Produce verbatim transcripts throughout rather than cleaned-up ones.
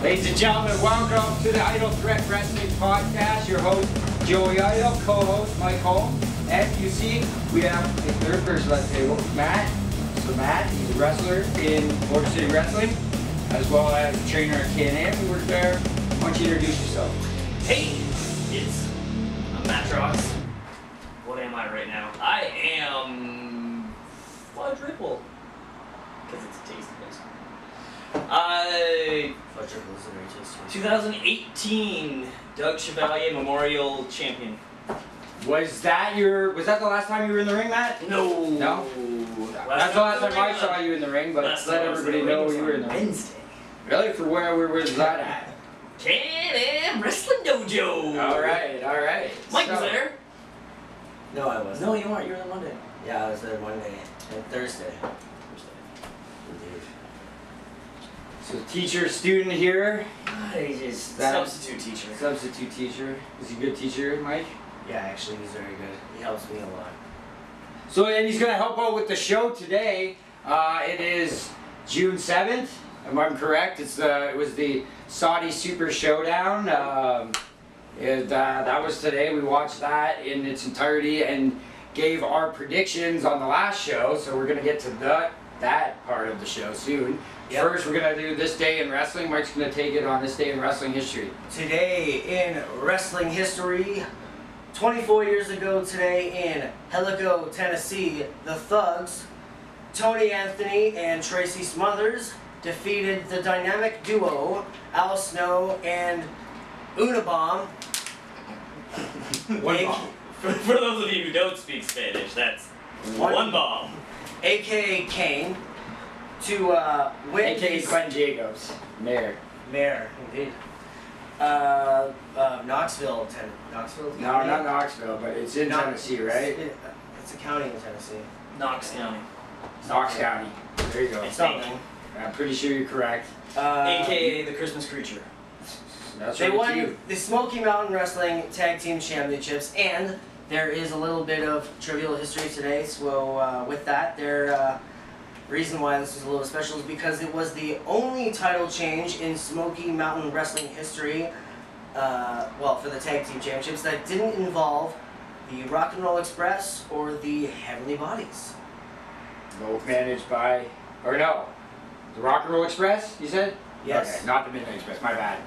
Ladies and gentlemen, welcome to the Idle Threat Wrestling Podcast. Your host, Joey Idle, co-host, Mike Holmes. As you see, we have a third person at the table, Matt. So Matt, he's a wrestler in Motor City Wrestling, as well as a trainer at K and A. We work there. Why don't you introduce yourself? Hey, it's I'm Matt Trox. What am I right now? I am quadruple, because it's a taste test. I twenty eighteen Doug Chevalier Memorial Champion. Was that your? Was that the last time you were in the ring, Matt? No. No. That's the last time I saw you in the ring, but let everybody know you were in the ring. Wednesday. Really? For where? Where was that at? K and M Wrestling Dojo. All right. All right. Mike was there. No, I wasn't. No, you weren't. You were there Monday. Yeah, I was there Monday and Thursday. So teacher, student here. He's a substitute teacher. Substitute teacher. Is he a good teacher, Mike? Yeah, actually, he's very good. He helps me a lot. So, and he's going to help out with the show today. Uh, it is June seventh, if I'm correct. It's the, it was the Saudi Super Showdown. Um, it, uh, that was today. We watched that in its entirety and gave our predictions on the last show. So we're going to get to the, that part of the show soon. Yep. First, we're going to do This Day in Wrestling. Mike's going to take it on This Day in Wrestling History. Today in Wrestling History, twenty-four years ago today in Helico, Tennessee, the Thugs, Tony Anthony and Tracy Smothers, defeated the dynamic duo, Al Snow and Unabomb. One bomb. For, for those of you who don't speak Spanish, that's one, one bomb. A K A Kane. To uh, win. A K A Glenn Jacobs. Mayor. Mayor, indeed. Uh, uh, Knoxville, Tennessee. Knoxville? No, County? Not Knoxville, but it's in Knox Tennessee, right? It's, it's a county in Tennessee. Knox County. Knox okay. County. There you go. It's something. I'm pretty sure you're correct. Uh, A K A the Christmas Creature. That's right. They won the Smoky Mountain Wrestling Tag Team Championships, and there is a little bit of trivial history today. So uh, with that, they're. Uh, reason why this is a little special is because it was the only title change in Smoky Mountain Wrestling history, uh, well, for the Tag Team Championships, that didn't involve the Rock and Roll Express or the Heavenly Bodies. Both managed by, or no, the Rock and Roll Express, you said? Yes. Okay, not the Midnight Express, my bad.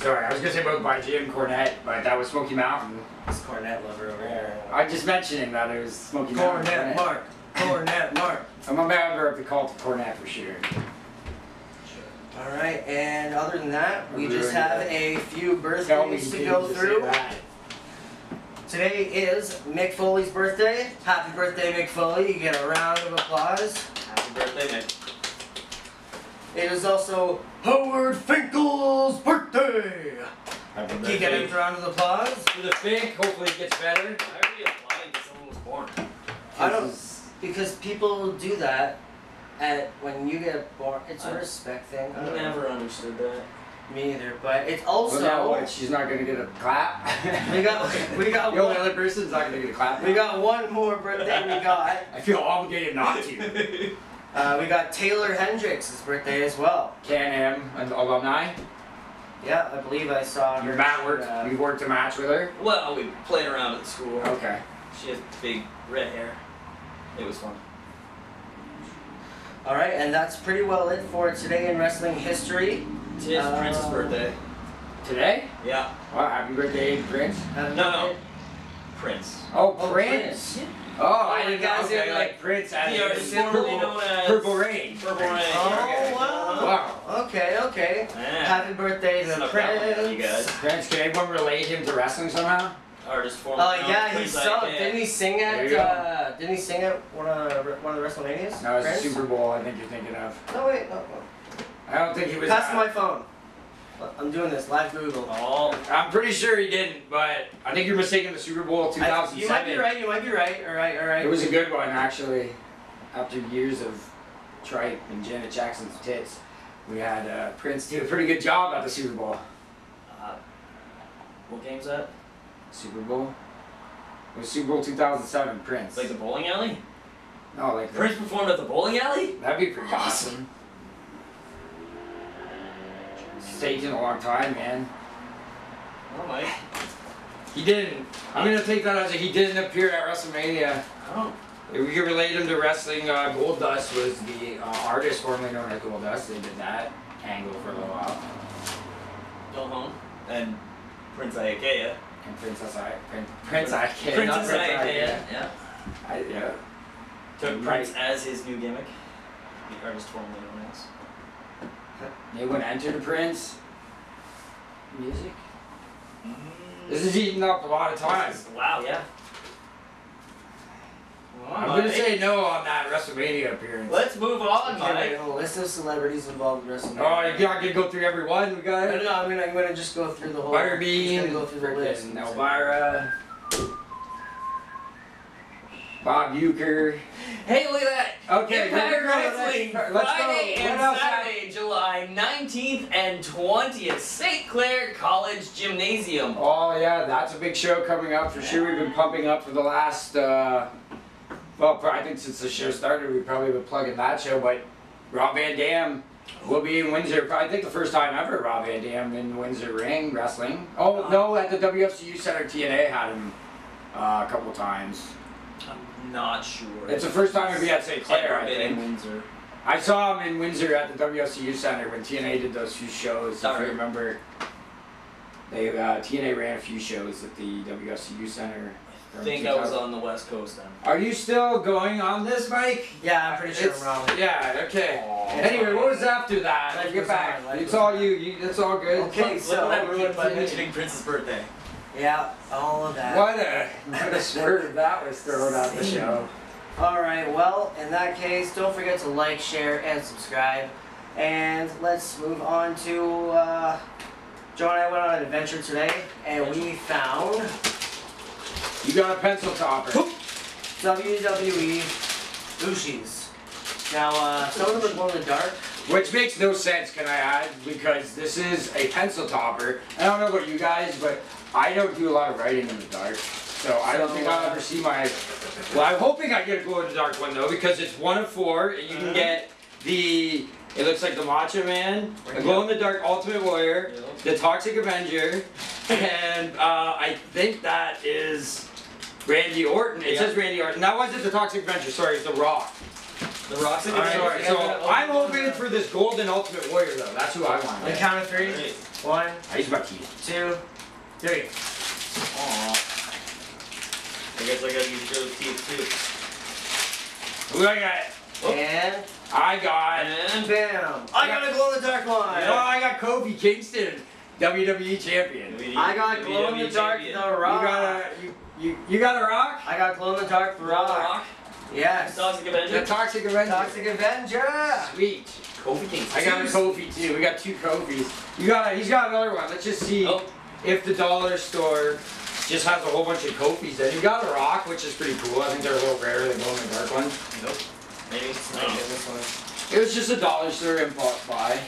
Sorry, I was going to say both by Jim Cornette, but that was Smoky Mountain. This Cornette lover over here. I just mentioned him that it was Smoky Mountain. Cornette Mark. Cornette Mark. I'm a member of the cult of Cornette for sure. sure. Alright, and other than that, we just have a few birthdays to go through. Today is Mick Foley's birthday. Happy birthday, Mick Foley. You get a round of applause. Happy birthday, Mick. It is also Howard Finkel's birthday. Happy birthday. You get a round of applause. For the Fink, hopefully it gets better. I already applied because someone was born. I don't, because people do that at when you get born. It's a respect thing. I don't never know. Understood that. Me either, but it's also. Well, no, she's not gonna get a clap. we got, we got. The other person's not gonna get a clap. We got one more birthday. We got. I feel obligated not to. uh, we got Taylor Hendricks' birthday as well. K and M alumni. Yeah, I believe I saw. Your her Matt worked. Uh, you worked a match with her. Well, we played around at school. Okay. She has big red hair. It was fun. All right, and that's pretty well it for today in wrestling history. Today's uh, Prince's birthday. Today? Yeah. Wow, happy birthday, Prince. Happy no, birthday. no. Prince. Oh, oh Prince. Prince. Yeah. Oh, oh, I didn't guys okay, like, like Prince. He is formerly known as Purple Rain. Purple Rain. Oh, okay. wow. Wow. Okay, okay. Man. Happy birthday to Prince. You guys. Prince, can anyone relate him to wrestling somehow? Artist form. Oh uh, yeah, he sung. Like, didn't he sing at? Uh, didn't he sing at one of one of the WrestleManias? No, it's the Super Bowl. I think you're thinking of. No wait, no. no. I don't think he was. Pass my phone. I'm doing this live Google. Oh, I'm pretty sure he didn't, but I think you're mistaken the Super Bowl two thousand seven. I, you might be right. You might be right. All right, all right. It was a good one actually. After years of tripe and Janet Jackson's tits, we had uh, Prince do a pretty good job at the Super Bowl. Uh, what game's that? Super Bowl? It was Super Bowl two thousand seven, Prince. Like the bowling alley? No, like Prince the, performed at the bowling alley? That'd be pretty awesome. awesome. staging a long time, man. Well, Mike. He didn't. I'm going to take that as a he didn't appear at WrestleMania. Oh. If we could relate him to wrestling, uh, Goldust was the uh, artist formerly known as Goldust. They did that angle for a little while. Bill Home. And Prince Iakea. And Princess I... Prin Prince Iakea. Princess Iakea, Prince yeah. I, yeah. Took Prince right. as his new gimmick. The artist formerly known as. They wouldn't enter the Prince music. Mm. This is eating up a lot of time. Is, wow, yeah. Well, I'm going to say no on that WrestleMania appearance. Let's move on, Mike. Make a list of celebrities involved in WrestleMania. Oh, you're not going to go through every one? We got it? No, no, I'm going to I'm gonna just go through the whole Barbie, I'm go through the list. And Elvira. Bob Uecker. Hey, look at that. Okay, Impact Wrestling. Let's Friday go. and Saturday, July nineteenth and twentieth, Saint Clair College Gymnasium. Oh, yeah, that's a big show coming up for sure. We've been pumping up for the last, uh, well, I think since the show started, we've probably been plugging that show, but Rob Van Dam will be in Windsor. I think the first time ever Rob Van Dam in Windsor Ring Wrestling. Oh, no, at the W F C U Center, T N A had him uh, a couple times. I'm not sure. It's the first time it'd be at Saint Clair, I think. In Windsor. I saw him in Windsor at the W S C U Center when T N A did those few shows. Sorry. If you remember, they uh, T N A ran a few shows at the W S C U Center. I think I was on the West Coast then. Are you still going on this, Mike? Yeah, I'm pretty sure it's, I'm wrong. Yeah, okay. Aww. Anyway, what was after that? Life Get back. Life it's all you. you. It's all good. Okay, so... Look at that ruined by mentioning Prince's birthday. Yeah, all of that. What a, what a swerve that was thrown out the show. Alright, well, in that case, don't forget to like, share, and subscribe. And let's move on to, uh, Joe and I went on an adventure today, and we found... You got a pencil topper. Whoop. W W E Bushis. Now, uh, some of them are glow in the dark. Which makes no sense, can I add, because this is a pencil topper. I don't know about you guys, but I don't do a lot of writing in the dark, so I don't think I'll ever see my... Well, I'm hoping I get a glow-in-the-dark one, though, because it's one of four, and you can get the... It looks like the Macho Man, the glow-in-the-dark Ultimate Warrior, the Toxic Avenger, and uh, I think that is Randy Orton. It says Randy Orton. That wasn't the Toxic Avenger, sorry, it's The Rock. The Rock's in right, sorry. So I'm hoping for this Golden Ultimate Warrior, though. That's who I want. On the count of three. One. I use my key. Two. Three. Aww. I guess I gotta use those teeth too. Who I got? Whoop. And I got. And bam! I got a glow in the dark one. No, I got Kofi Kingston, W W E champion. W W E, I got W W E glow in the dark. The Rock. You got a you, you you got a Rock. I got glow in the dark for Rock. Rock. Yes. The Toxic Avenger. The Toxic Avenger. Toxic Avenger. Sweet. Kofi Kingston. I got a Kofi too. We got two Kofis. You got. A, he's got another one. Let's just see. Oh. If the dollar store just has a whole bunch of Kofis, then you got a Rock, which is pretty cool. I think they're a little rarer than going in the dark one. Nope. Maybe it's not this one. It was just a dollar store impulse buy.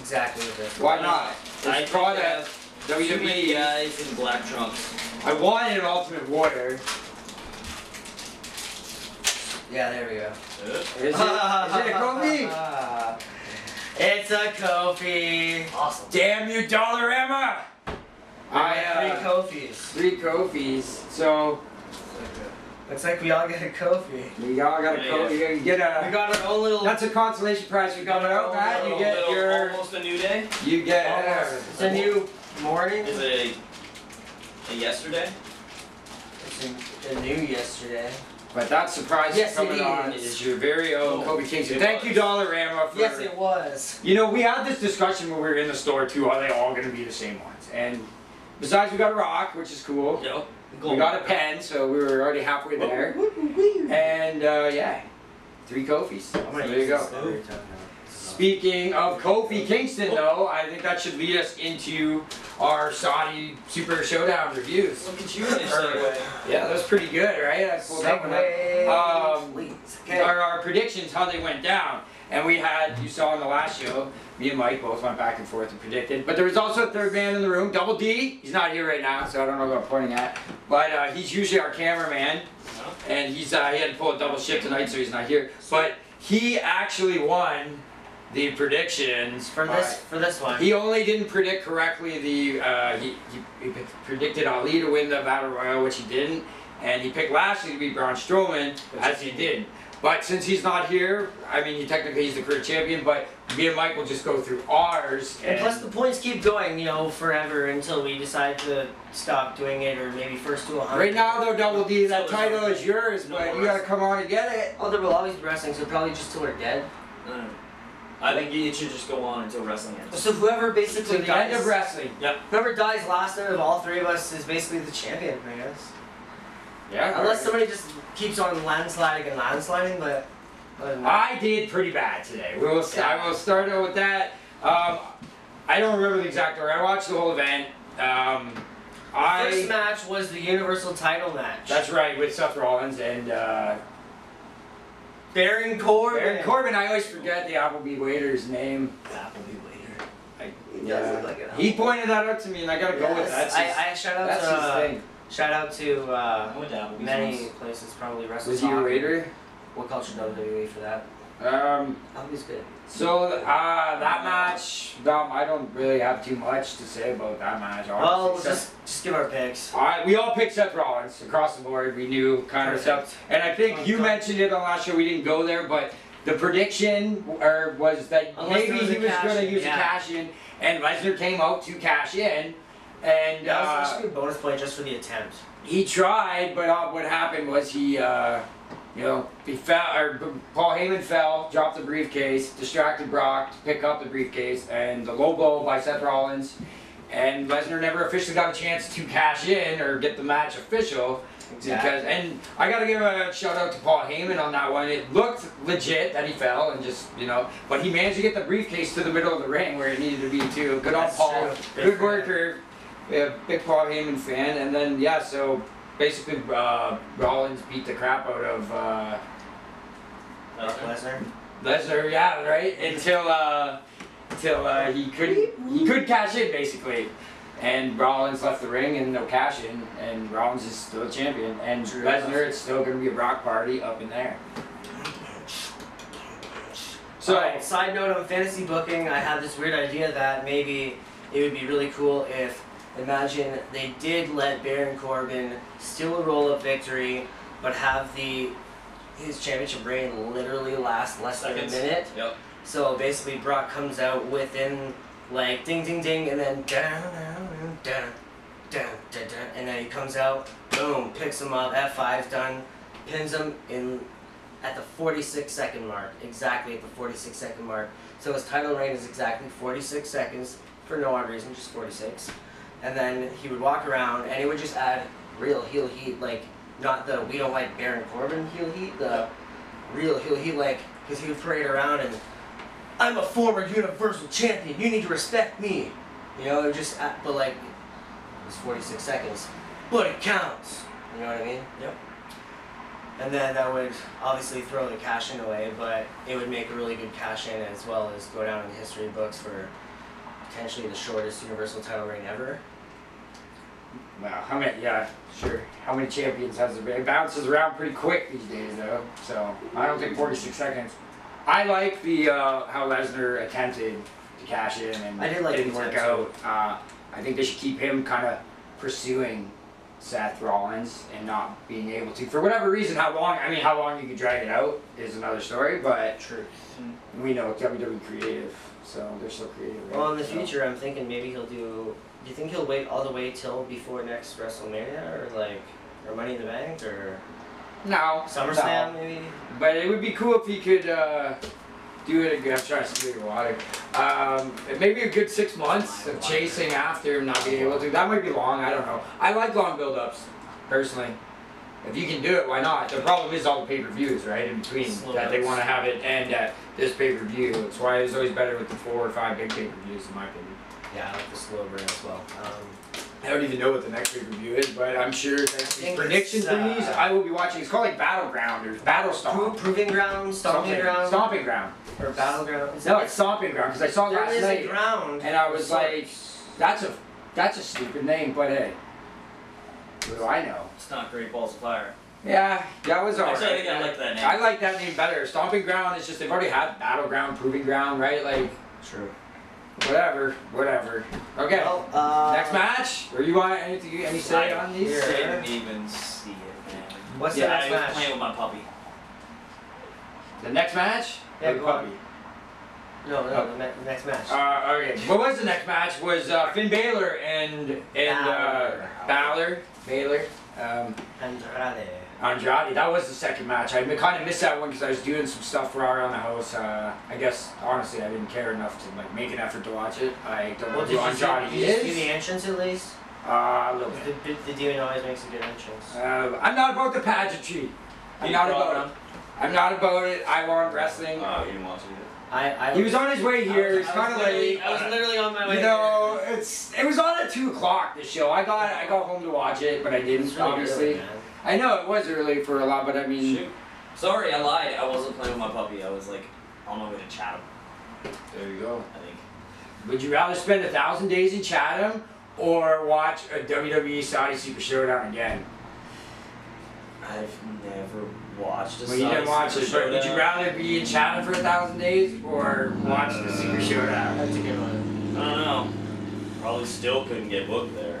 Exactly. Why not? I brought a W W E guys in black trunks. I wanted an Ultimate Warrior. Yeah, there we go. Is it, is it a Kofi? It's a Kofi. Awesome. Damn you, Dollarama! I uh, three Kofis. Three Kofis. So looks like we all get a Kofi. We all got a yeah, Kofi. Yeah. You get a. We got our own little. That's a consolation prize. We got our own that. You get little, your. Almost a new day. You get. Almost. Uh, it's a new morning. Is it a, a yesterday? It's a, a new yesterday. But that surprise yes, coming on is. is your very own Kofi Kingston. Thank you, Dollarama, for... Yes, it was. You know, we had this discussion when we were in the store, too. Are they all going to be the same ones? And besides, we got a Rock, which is cool. Yep. We got a pen, so we were already halfway there. And, uh, yeah. Three Kofis. So there you go. Speaking of Kofi Kingston, though, I think that should lead us into our Saudi Super Showdown reviews. Look at you in this anyway. Yeah, that was pretty good, right? I pulled that one up. Um, okay. our, our predictions, how they went down. And we had, you saw in the last show, me and Mike both went back and forth and predicted. But there was also a third man in the room, Double D. He's not here right now, so I don't know who I'm pointing at. But uh, he's usually our cameraman. And he's uh, he had to pull a double shift tonight, so he's not here. But he actually won the predictions from this right. for this one. He only didn't predict correctly the uh, he, he, he predicted Ali to win the Battle Royal, which he didn't, and he picked Lashley to beat Braun Strowman, which as he did. But since he's not here, I mean, he technically he's the career champion, but me and Mike will just go through ours. And, and plus the points keep going, you know, forever until we decide to stop doing it or maybe first do one hundred. Right now, though, Double D, that so title is yours, no but you gotta come on and get it. Oh, there will always be wrestling, so probably just till we're dead. Mm. I think it should just go on until wrestling ends. So whoever basically the dies... the end of wrestling. Yep. Whoever dies last out of all three of us is basically the champion, I guess. Yeah. Unless right. somebody just keeps on landsliding and landsliding, but... I did pretty bad today. We will. Yeah. I will start out with that. Um, I don't remember the exact order. I watched the whole event. Um, the I, first match was the Universal Title match. That's right, with Seth Rollins and uh, Baron Corbin. Baron Corbin. I always forget the Applebee waiter's name. The Applebee waiter. I, he does uh, look like an Applebee. He pointed that out to me, and I gotta yes. go with that. That's his, I, I shout out that's to. His uh, thing. Shout out to uh, many places, probably wrestling. Was he a waiter? What culture W W E for that? Um, Applebee's good. So uh, that match, um, I don't really have too much to say about that match. Honestly. Well, we'll just just give our picks. All right, we all picked Seth Rollins across the board. We knew kind of stuff, and I think you mentioned it on last show. We didn't go there, but the prediction or was that Unless maybe was he was going to use yeah. a cash in, and Lesnar came out to cash in, and that was actually uh, a bonus point just for the attempt. He tried, but uh, what happened was he. Uh, You know, he fell, or Paul Heyman fell, dropped the briefcase, distracted Brock to pick up the briefcase, and the low blow by Seth Rollins. And Lesnar never officially got a chance to cash in or get the match official. Exactly. Because, and I got to give a shout out to Paul Heyman on that one. It looked legit that he fell and just, you know, but he managed to get the briefcase to the middle of the ring where it needed to be too. Good on Paul. True. Good worker. Yeah, big Paul Heyman fan. And then, yeah, so... basically, uh, Rollins beat the crap out of uh, Lesnar. Lesnar, yeah, right. Until uh, until uh, he could he could cash in basically, and Rollins left the ring and no cash in, and Rollins is still champion. And Lesnar, it's still gonna be a Brock party up in there. So, uh, side note on fantasy booking, I had this weird idea that maybe it would be really cool if. Imagine they did let Baron Corbin steal a roll-up victory, but have the his championship reign literally last less than Seconds. a minute. Yep. So basically, Brock comes out within like ding, ding, ding, and then down, down, down, down, down, and then he comes out, boom, picks him up, F five, done, pins him in at the forty-six second mark, exactly at the forty-six second mark. So his title reign is exactly forty-six seconds for no odd reason, just forty-six. And then he would walk around, and it would just add real heel heat, like, not the we don't like Baron Corbin heel heat, the real heel heat, like, because he would parade around and, I'm a former Universal Champion, you need to respect me. You know, it would just, add, but like, it was forty-six seconds, but it counts. You know what I mean? Yep. And then that would obviously throw the cash in away, but it would make a really good cash in as well as go down in the history books for potentially the shortest Universal title reign ever. Wow, how many, yeah, sure. How many champions has there been? It bounces around pretty quick these days, though. So, I don't think forty-six seconds. I like the, uh, how Lesnar attempted to cash in and I did like didn't work out. Uh, I think they should keep him kind of pursuing Seth Rollins and not being able to. For whatever reason, how long, I mean, how long you can drag it out is another story, but True. we know W W E creative, so they're so creative. Right? Well, in the future, so. I'm thinking maybe he'll do... Do you think he'll wait all the way till before next WrestleMania, or like, or Money in the Bank, or no SummerSlam no. maybe? But it would be cool if he could uh, do it again. I'm trying to spill your water. Um, maybe a good six months of chasing after him, not being able to. That might be long. I don't know. I like long build-ups, personally. If you can do it, why not? The problem is all the pay-per-views, right, in between Slow that notes. They want to have it and at this pay-per-view. That's why it's always better with the four or five big pay-per-views, in my opinion. Yeah, I like the slow burn as well. Um, I don't even know what the next big review is, but I'm sure that's his prediction for these. Uh, I will be watching. It's called like Battleground or Battle Stomp. Proving Ground, Stomping Ground. Stomping Ground. Or Battleground. Is no, it's Stomping Ground because I saw it last night. There is a ground. And I was like, that's a, that's a stupid name, but hey, what do I know? It's not Great Balls of Fire. Yeah, that was alright. Actually, I think I like that name. I like that name better. Stomping Ground is just, they've already had Battleground, Proving Ground, right? Like, true. Whatever, whatever. Okay. Well, uh, next match? Or you want anything, any say on these? I didn't even see it, man. What's yeah, the next I match? I was playing with my puppy. The next match? Yeah, go puppy. No, no, oh. the ne next match. Uh, okay. What was the next match? Was uh, Finn Balor and and uh, Balor, Balor, um, Andrade. Andrade. That was the second match. I kind of missed that one because I was doing some stuff for around the house. Uh, I guess honestly, I didn't care enough to like make an effort to watch it. I don't well, know who Andrade see, did is. Did you see the entrance at least? Uh, a little bit. The, the, the demon always makes a good entrance. Uh, I'm not about the pageantry. I'm you not about it. I'm not about it. I want wrestling. Oh, uh, you didn't watch it. I, I he was on his way here. It's kind of late. I was literally on my way. You know, here. it's it was on at two o'clock. This show. I got I got home to watch it, but I didn't. Really obviously, early, I know it was early for a lot, but I mean, shoot. Sorry, I lied. I wasn't playing with my puppy. I was like on my way to Chatham. There you go. I think. Would you rather spend a thousand days in Chatham or watch a W W E Saudi Super Showdown again? I've never watched a well, you didn't watch it, but would you rather be in Chatham for a thousand days or watch uh, the Super Showdown? That's a good one. I don't know. Probably still couldn't get booked there.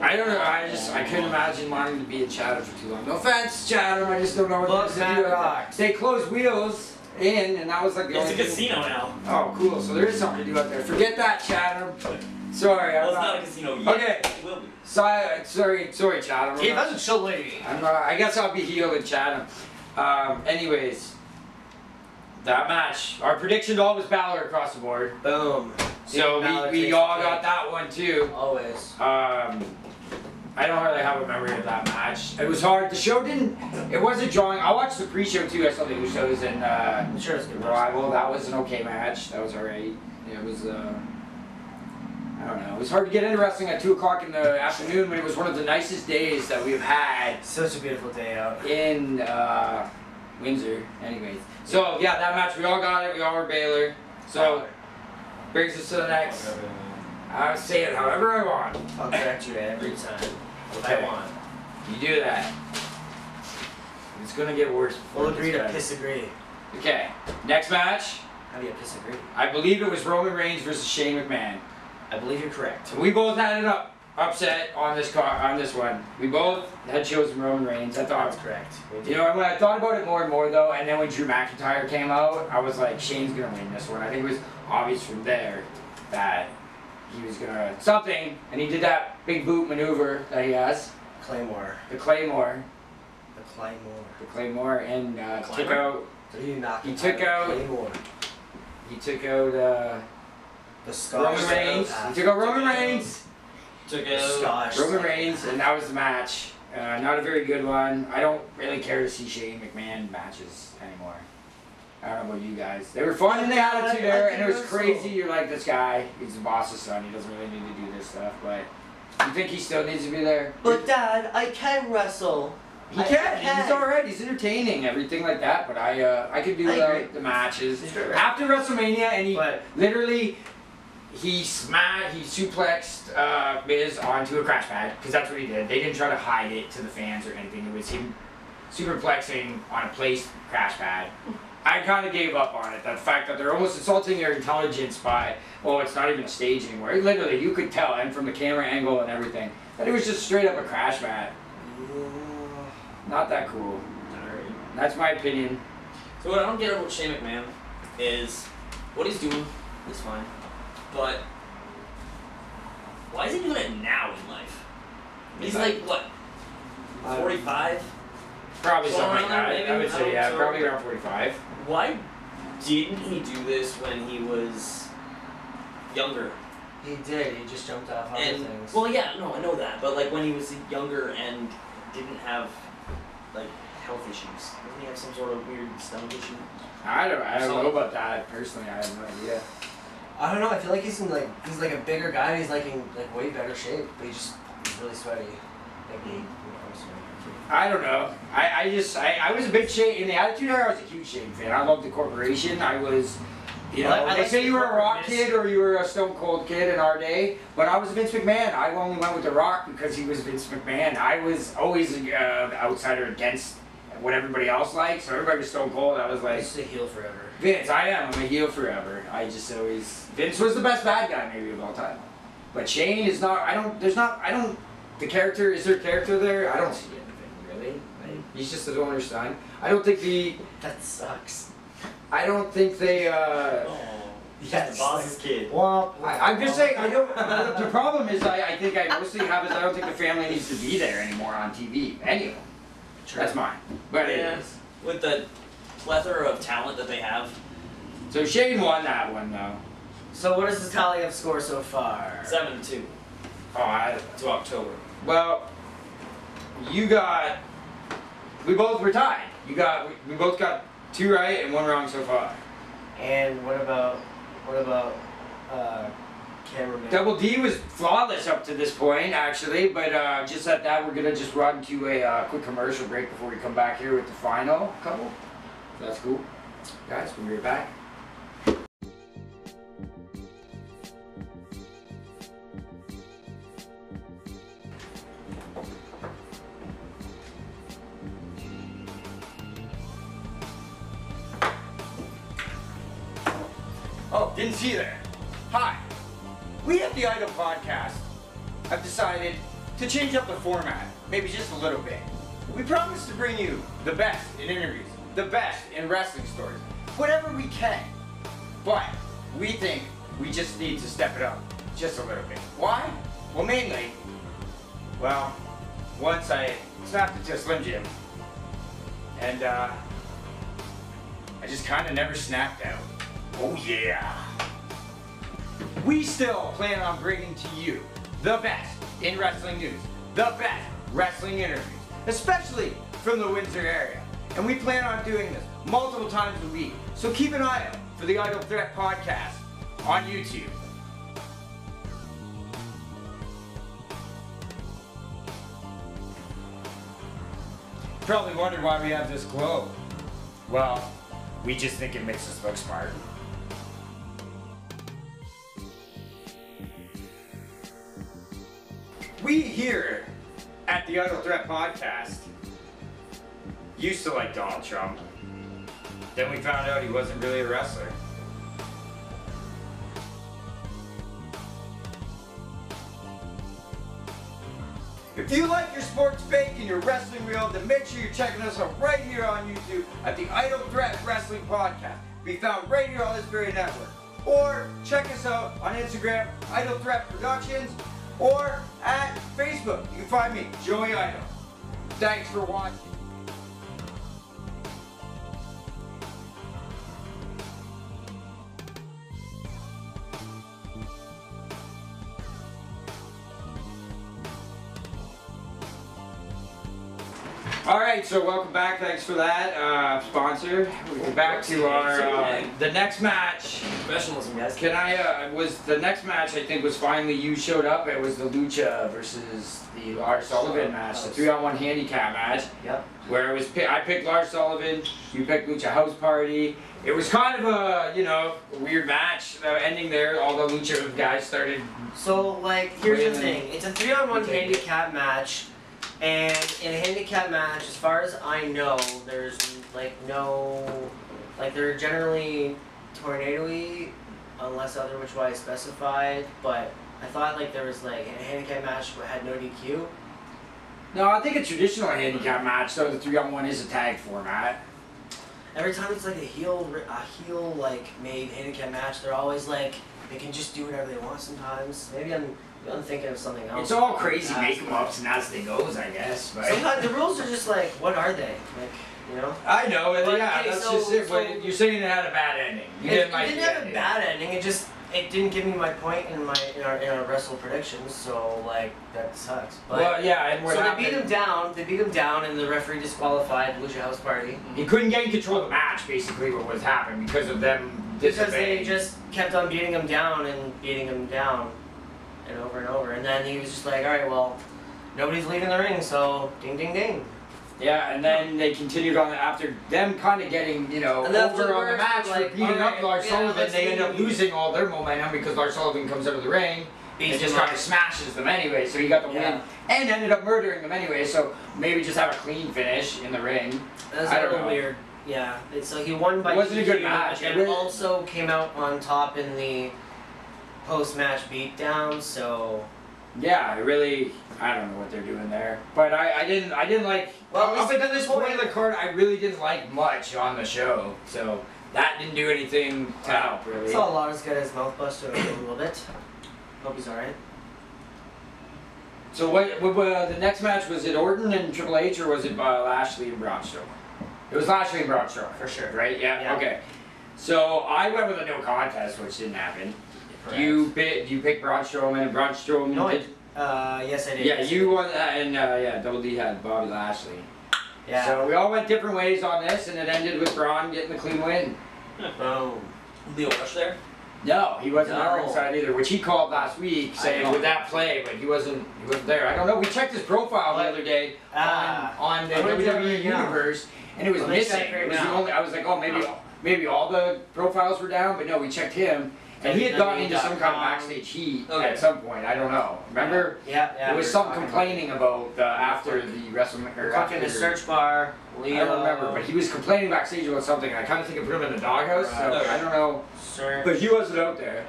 I don't know. I just I couldn't imagine wanting to be in Chatham for too long. No offense, Chatham. I just don't know what to do. Rocks. They closed Wheels in, and that was like the it's only a casino thing. Now. Oh, cool. So there is something to do out there. Forget that, Chatham. Sorry, well, I'm not, not a casino yet. Okay. It will be. So, uh, sorry, sorry, Chatham. It doesn't show lady. I'm not, I guess I'll be healed in Chatham. Um, anyways, that match. Our prediction all was Balor across the board. Boom. So yeah, we, we all got that one too. Always. Um, I don't really have a memory of that match. It was hard. The show didn't. It wasn't drawing. I watched the pre-show too. I saw the Usos and uh, sure, Revival. That was an okay match. That was alright. It was. Uh, I don't know. It was hard to get into wrestling at two o'clock in the afternoon, but it was one of the nicest days that we've had. Such a beautiful day out in uh, Windsor. Anyways, so yeah, that match we all got it. We all were Balor. So brings us to the next. I say it however I want. I'll correct you every time. Okay. I want. You do that. It's gonna get worse. We'll agree to piss agree. Okay. Next match. How do you piss agree? I believe it was Roman Reigns versus Shane McMahon. I believe you're correct. We both had an up, upset on this car on this one. We both had chosen Roman Reigns. I thought that's correct. You know, when I thought about it more and more though, and then when Drew McIntyre came out, I was like, Shane's gonna win this one. I think it was obvious from there that he was gonna something, and he did that big boot maneuver that he has. Claymore. The Claymore. The Claymore. The Claymore, and uh, the took out. Did he knock? He took out. Claymore. He took out. Uh, The Scottish Roman Reigns. He took out Roman Reigns. Took out Scottish. Roman Reigns, and that was the match. Uh, not a very good one. I don't really care to see Shane McMahon matches anymore. I don't know about you guys. They were fun and they had it too there, and it was crazy. You're like, this guy, he's the boss's son. He doesn't really need to do this stuff, but you think he still needs to be there? But Dad, I can wrestle. He can. can. He's all right. He's entertaining, everything like that. But I, uh, I could do without the matches. After WrestleMania, and he but, literally. He smashed, he suplexed uh, Miz onto a crash pad, because that's what he did. They didn't try to hide it to the fans or anything. It was him superplexing on a placed crash pad. I kind of gave up on it. The fact that they're almost insulting their intelligence by, oh, it's not even a stage anymore. Literally, you could tell, and from the camera angle and everything, that it was just straight up a crash pad. Not that cool. Alright. That's my opinion. So what I don't get about Shane McMahon is what he's doing is fine. But why is he doing it now in life? He's like, what, forty-five? Probably something like that. I would say, yeah, probably around forty-five. Why didn't he do this when he was younger? He did. He just jumped off other things. Well, yeah, no, I know that. But, like, when he was younger and didn't have, like, health issues. Didn't he have some sort of weird stomach issue? I don't, I don't know about that. Personally, I have no idea. I don't know. I feel like he's in like he's like a bigger guy. And he's like in like way better shape, but he's just he's really sweaty. Like he, you know, I'm sweaty. I don't know. I, I just I, I was a big Shane in the Attitude Era. I was a huge Shane fan. I loved the corporation. I was You know, well, they say you were a rock kid or you were a stone cold kid in our day. When I was Vince McMahon, I only went with The Rock because he was Vince McMahon. I was always an uh, outsider against what everybody else liked, so everybody was stone cold. I was like, just a heel forever. Vince, I am. I'm a heel forever. I just always. Vince was the best bad guy maybe of all time. But Shane is not. I don't. There's not. I don't. The character is there. Character there. I don't see anything really. Like, he's just. I don't understand. I don't think the. That sucks. I don't think they, uh... Oh, yeah, the boss's kid. Well, I, I'm just saying, I don't... The problem is, I, I think I mostly have is I don't think the family needs to be there anymore on T V. Any of them. True. That's mine. But yeah, it is. With the plethora of talent that they have. So Shane won that one, though. So what is the tally of score so far? Seven to two. Oh, I... To October. Well, you got... We both were tied. You got... We, we both got... Two right and one wrong so far. And what about, what about, uh, cameraman? Double D was flawless up to this point, actually, but uh, just at that, we're gonna just run to a uh, quick commercial break before we come back here with the final couple. That's cool. Guys, we'll be right back. Oh, didn't see you there. Hi. We at the Idol Podcast have decided to change up the format, maybe just a little bit. We promise to bring you the best in interviews, the best in wrestling stories, whatever we can. But we think we just need to step it up just a little bit. Why? Well, mainly, well, once I snapped into a Slim Jim, and uh, I just kind of never snapped out. Oh yeah! We still plan on bringing to you the best in wrestling news, the best wrestling interviews, especially from the Windsor area. And we plan on doing this multiple times a week. So keep an eye out for the Idol Threat Podcast on YouTube. You probably wondered why we have this globe. Well, we just think it makes us look smart. We here at the Idol Threat Podcast used to like Donald Trump. Then we found out he wasn't really a wrestler. If you like your sports bake and your wrestling reel, then make sure you're checking us out right here on YouTube at the Idol Threat Wrestling Podcast. Be found right here on this very network. Or check us out on Instagram, Idol Threat Productions, or at Facebook. You can find me, Joey Idol. Thanks for watching. All right, so welcome back. Thanks for that, uh, sponsor. We're back to our uh, the next match. Professionalism, guys. Can I? Uh, was the next match? I think was finally you showed up. It was the Lucha versus the Lars Sullivan match, the three-on-one handicap match. Yep. Where it was, I picked Lars Sullivan. You picked Lucha House Party. It was kind of a, you know, weird match uh, ending there. All the Lucha guys started. So like, here's the thing. It's a three-on-one handicap match. And in a handicap match, as far as I know, there's like no, like they're generally tornado-y, unless other which way specified. But I thought like there was like a handicap match that had no D Q. No, I think a traditional handicap match, though the three-on-one is a tag format. Every time it's like a heel, a heel like made handicap match, they're always like they can just do whatever they want. Sometimes maybe I'm. I'm thinking of something else. It's all crazy make-em-ups and as they goes, I guess. But sometimes the rules are just like, what are they? Like, you know? I know, and but, yeah, okay, that's so, just it. So you're saying it had a bad ending. You it didn't, like it didn't have a bad ending. It just it didn't give me my point in my in our, in our wrestle predictions. So like that sucks. But, well, yeah, and we're so they beat him down. They beat him down, and the referee disqualified Lucha House Party. He couldn't get in control of the match. Basically, what was happening because of them. Because they just kept on beating him down and beating him down. And over and over, and then he was just like, all right, well, nobody's leaving the ring, so ding, ding, ding. Yeah, and then they continued on after them kind of getting, you know, over on the match, like, beating right, up Lars yeah, Sullivan. They end up losing all their momentum because Lars Sullivan comes out of the ring and just kind of smashes them anyway. So he got the yeah. win and ended up murdering them anyway. So maybe just have a clean finish in the ring. That's I don't know. Weird. Yeah, it's like he won by wasn't T V a good match. And really also came out on top in the post-match beatdown. So. Yeah, I really, I don't know what they're doing there, but I, I didn't, I didn't like. Well, up until this point of the card, I really didn't like much on the show, so that didn't do anything to help. Really, I saw Lars get his mouth busted a little bit. Hope he's all right. So what? what uh, the next match was it Orton and Triple H, or was it uh, Lashley and Braun Strowman? It was Lashley and Braun Strowman for sure, right? Yeah. yeah. Okay. So I went with a no contest, which didn't happen. Correct. You pick, you pick Braun Strowman, and Braun Strowman. No, did, uh, yes, I did. Yeah, you won that, and uh, yeah, Double D had Bobby Lashley. Yeah. So we all went different ways on this, and it ended with Braun getting the clean win. Oh, Leo Rush there? No, he wasn't no. on ringside either, which he called last week, saying with that play, but he wasn't, he wasn't there. I don't know. We checked his profile the other day uh, on, on the W W E Universe, and it was well, missing. It was the only. I was like, oh, maybe, maybe all the profiles were down, but no, we checked him. And he had gotten into some kind of backstage heat okay. at some point. I don't know. Remember? Yeah, yeah. There was some complaining about the, after the WrestleMania. We're talking the search bar. Leo. I don't remember, but he was complaining backstage about something. I kind of think it put him in the doghouse. So okay. I don't know. Sure. But he wasn't out there.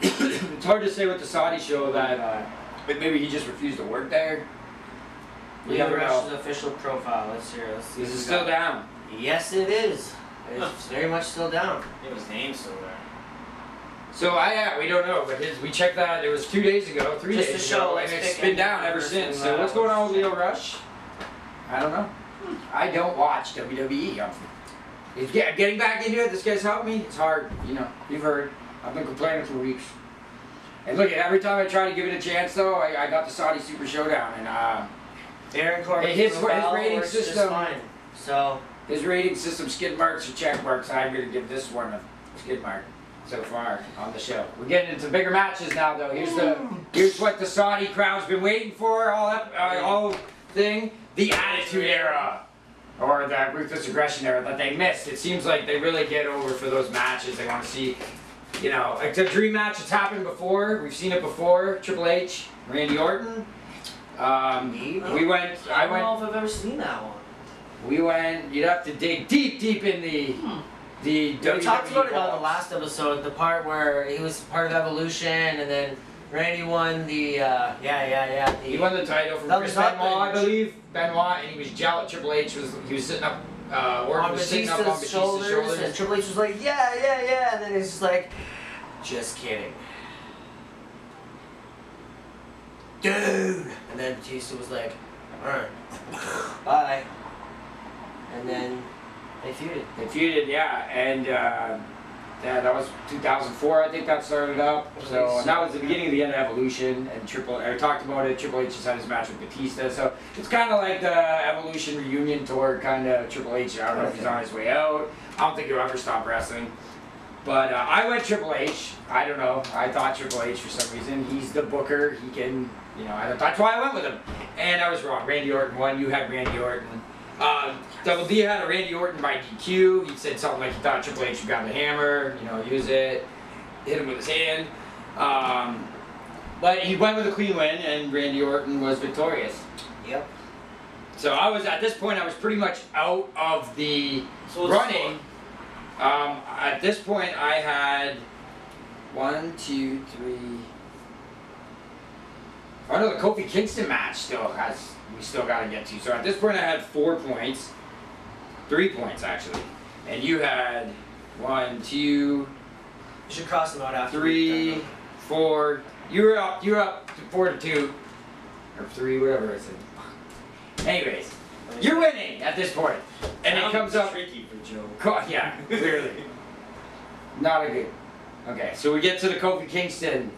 It's hard to say with the Saudi show that, uh, but maybe he just refused to work there. We have Rush's official profile. Let's hear. Let's see. Is it still down? Yes, it is. It's very much still down. It was named still there. So I yeah, we don't know, but his, we checked that. It was two days ago, three Just days ago, and it's been down ever since. So what's going on with Leo Rush? I don't know. I don't watch W W E. I'm, if, yeah, getting back into it. This guy's helped me. It's hard, you know. You've heard. I've been complaining for weeks. And look, every time I try to give it a chance, though, I, I got the Saudi Super Showdown, and uh, Aaron Corbin's his, his rating system. Just fine. So his rating system skid marks or check marks. I'm gonna give this one a skid mark. So far on the show, we're getting into bigger matches now. Though here's the here's what the Saudi crowd's been waiting for all that uh, whole thing, the Attitude Era, or the Ruthless Aggression Era that they missed. It seems like they really get over for those matches. They want to see, you know, like the dream match. It's happened before. We've seen it before. Triple H, Randy Orton. Um, we went. I, I don't know went, if I've ever seen that one. We went. You'd have to dig deep, deep in the. Hmm. The we talked about it on the last episode, the part where he was part of Evolution, and then Randy won the, uh, yeah, yeah, yeah. The, he won the title from Chris Benoit, I believe, Benoit, and he was jealous. Triple H was, he was sitting up, uh, Orton was sitting up on Batista's shoulders, shoulders, and Triple H was like, yeah, yeah, yeah, and then he's just like, just kidding. Dude! And then Batista was like, alright, bye. And then... They feuded. They feuded, yeah, and uh, yeah, that was two thousand four. I think that started up. So and that was the beginning of the end of Evolution, and Triple I talked about it. Triple H just had his match with Batista, so it's kind of like the Evolution reunion tour, kind of Triple H. I don't know if he's on his way out. I don't think he'll ever stop wrestling. But uh, I went Triple H. I don't know. I thought Triple H for some reason. He's the booker. He can, you know. I thought, that's why I went with him, and I was wrong. Randy Orton won. You had Randy Orton. Uh, Double D had a Randy Orton by D Q. He said something like he thought Triple H would grab the hammer, you know, use it, hit him with his hand. Um, but he went with a clean win, and Randy Orton was victorious. Yep. So I was at this point, I was pretty much out of the so running. Um, at this point, I had one, two, three. Oh no, the Kofi Kingston match still has. We still got to get to. So at this point I had four points, three points actually, and you had one, two, you should cross them out after three, four. You were up, you were up to four to two, or three, whatever I said. Anyways, you're winning at this point, and it comes up tricky for Joe. Yeah, clearly, not a good. Okay, so we get to the Kofi Kingston,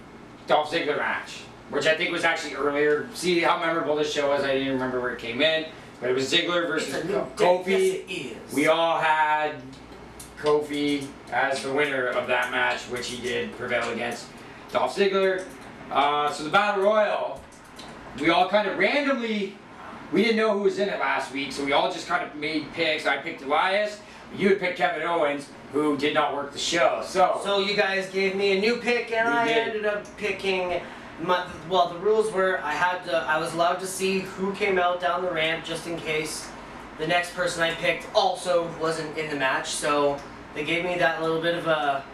Dolph Ziggler match. Which I think was actually earlier. See how memorable this show was? I didn't remember where it came in. But it was Ziggler versus Kofi. Yes, we all had Kofi as the winner of that match, which he did prevail against Dolph Ziggler. Uh, so the Battle Royal, we all kind of randomly We didn't know who was in it last week, so we all just kind of made picks. I picked Elias. You had picked Kevin Owens, who did not work the show. So so you guys gave me a new pick, and I did. ended up picking... My, well, the rules were I had to, I was allowed to see who came out down the ramp just in case the next person I picked also wasn't in the match. So they gave me that little bit of a,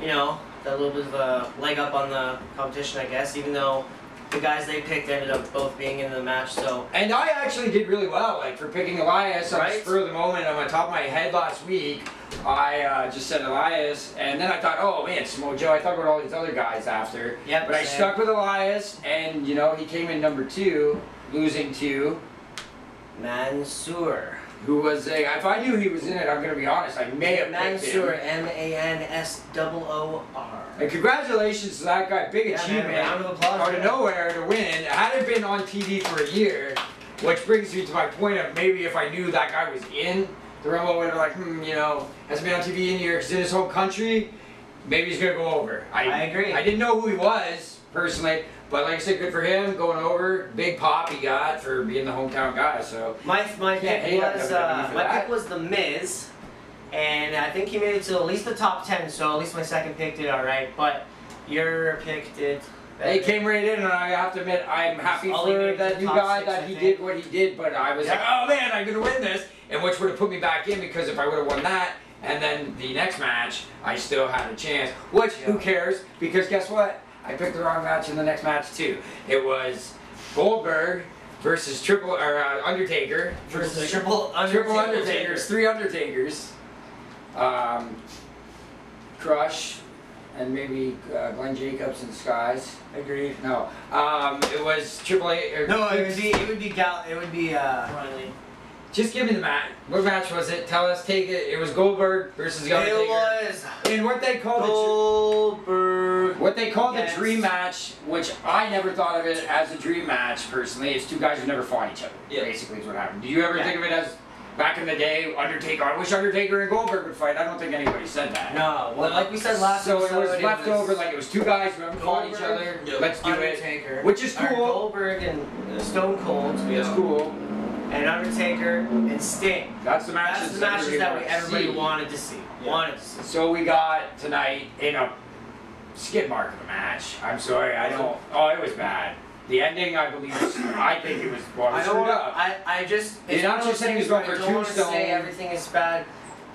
you know, that little bit of a leg up on the competition, I guess, even though the guys they picked ended up both being in the match. So and I actually did really well, like for picking Elias on right? the spur of the moment on the top of my head last week. I uh, just said Elias, and then I thought, oh man, Samoa Joe. I thought about all these other guys after. Yeah, but same. I stuck with Elias, and you know he came in number two, losing to Mansoor, who was a. If I knew he was in it, I'm gonna be honest. I may have Mansoor, M A N S O O R. And congratulations to that guy. Big yeah, achievement. Man, round of applause. Out of nowhere to win. Had it been on T V for a year, which brings me to my point of maybe if I knew that guy was in the Rumble, would have like, hmm, you know, hasn't been on T V in years, in his whole country, maybe he's going to go over. I, I agree. I didn't know who he was, personally, but like I said, good for him, going over. Big pop he got for being the hometown guy, so. My, my, pick, was, uh, my pick was The Miz, and I think he made it to at least the top ten, so at least my second pick did alright, but your pick did... They came right in, and I have to admit, I'm happy for that new guy that he did what he did, but I was like, oh man, I'm going to win this, and which would have put me back in, because if I would have won that, and then the next match, I still had a chance, which, who cares, because guess what? I picked the wrong match in the next match, too. It was Goldberg versus Triple, or uh, Undertaker, versus Triple Undertakers, three Undertakers, um, Crush, and maybe uh, Glenn Jacobs and Skies. Agreed. No, um, it was Triple A. No, it would be it would be Gal. It would be uh, Riley. Just give me the match. What match was it? Tell us. Take it. It was Goldberg versus the Undertaker. It was. And what they called Goldberg. The, what they called yes. the dream match, which I never thought of it as a dream match personally. It's two guys who never fought each other. Yeah. Basically, is what happened. Do you ever yeah. think of it as? Back in the day, Undertaker, I wish Undertaker and Goldberg would fight. I don't think anybody said that. No, well, like we said last so week. So it was left over, like it was two guys who haven't fought each other. Yep. Let's do Undertaker, it. Which is cool. Goldberg and Stone Cold. It's yeah. cool. And Undertaker and Sting. That's the matches, That's the matches that we everybody see. wanted to see. Yeah. Wanted to see. So we got tonight in a skid mark of a match. I'm sorry, I don't. Oh, it was bad. The ending, I believe, was, I think it was well, I don't up. I, I just... It's not just saying he's going for tombstone. I don't want to say everything is bad.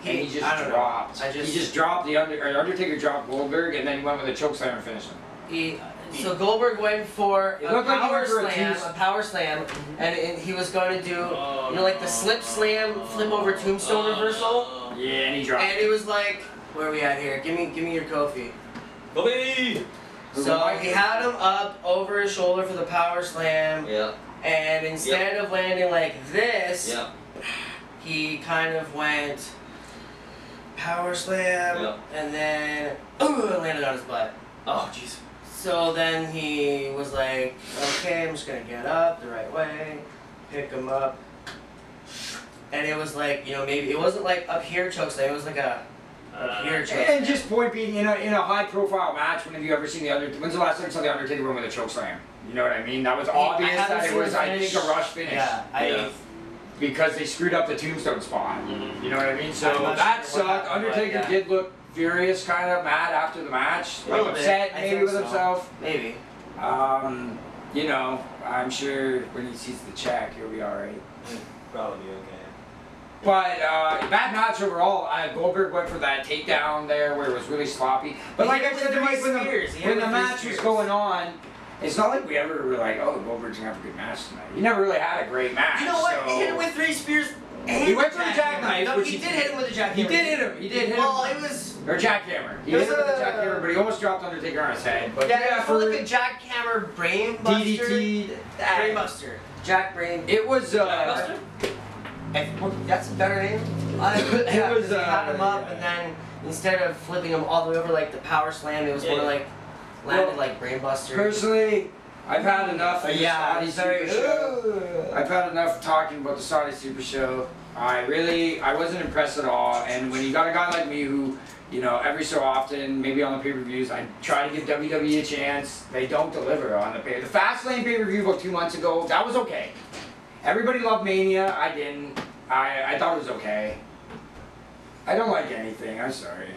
He, and he just I dropped. I just, he just dropped the... Under, Undertaker dropped Goldberg, and then he went with a chokeslam and finished him. He, so Goldberg went for a power, slam, a power slam, and, and he was going to do, oh, you know, like the slip slam, flip over tombstone oh, reversal. Yeah, and he dropped And it. it was like, where are we at here? Give me, give me your Kofi. Kofi! So he had him up over his shoulder for the power slam, yeah. and instead yeah. of landing like this, yeah. he kind of went power slam, yeah. and then ooh, landed on his butt. Oh, jeez. So then he was like, okay, I'm just going to get up the right way, pick him up. And it was like, you know, maybe it wasn't like up here chokeslam, it was like a... Uh, and, and just point being, you know, in a high-profile match, when have you ever seen the other? When's the last time you saw the Undertaker win with a choke slam? You know what I mean? That was obvious that it was, I think, a rush finish. Yeah, I, yeah. Because they screwed up the tombstone spot. Mm-hmm. You know what I mean? So I that sure sucked. Undertaker like did look furious, kind of mad after the match, like upset maybe with so. himself. Maybe. Um, you know, I'm sure when he sees the check, he'll be all right. Probably okay. But uh, bad match overall. Uh, Goldberg went for that takedown there where it was really sloppy. But like I said to Mike, when the, when the match was going on, it's not like we ever were like, oh, Goldberg's going to have a good match tonight. He never really had a great match. You know what? He hit him with three spears. He went for the jackknife. No, he did hit him with a jackhammer. He did hit him. He did hit him. Well, it was... Or jackhammer. He hit him with a jackhammer, but he almost dropped Undertaker on his head. But yeah, it was like a jackhammer brain buster. D D T. Brain buster. Jack brain. It was... Uh, If, that's a better name. I, yeah, it was, uh, he had him up, yeah. and then instead of flipping him all the way over like the power slam, it was yeah. more like landed well, like brainbuster. Personally, I've had enough. Of yeah, the Saudi Super Show. I've had enough talking about the Saudi Super Show. I really, I wasn't impressed at all. And when you got a guy like me who, you know, every so often, maybe on the pay-per-views, I try to give W W E a chance. They don't deliver on the pay. The Fastlane pay-per-view about two months ago, that was okay. Everybody loved Mania. I didn't. I, I thought it was okay. I don't like anything. I'm sorry.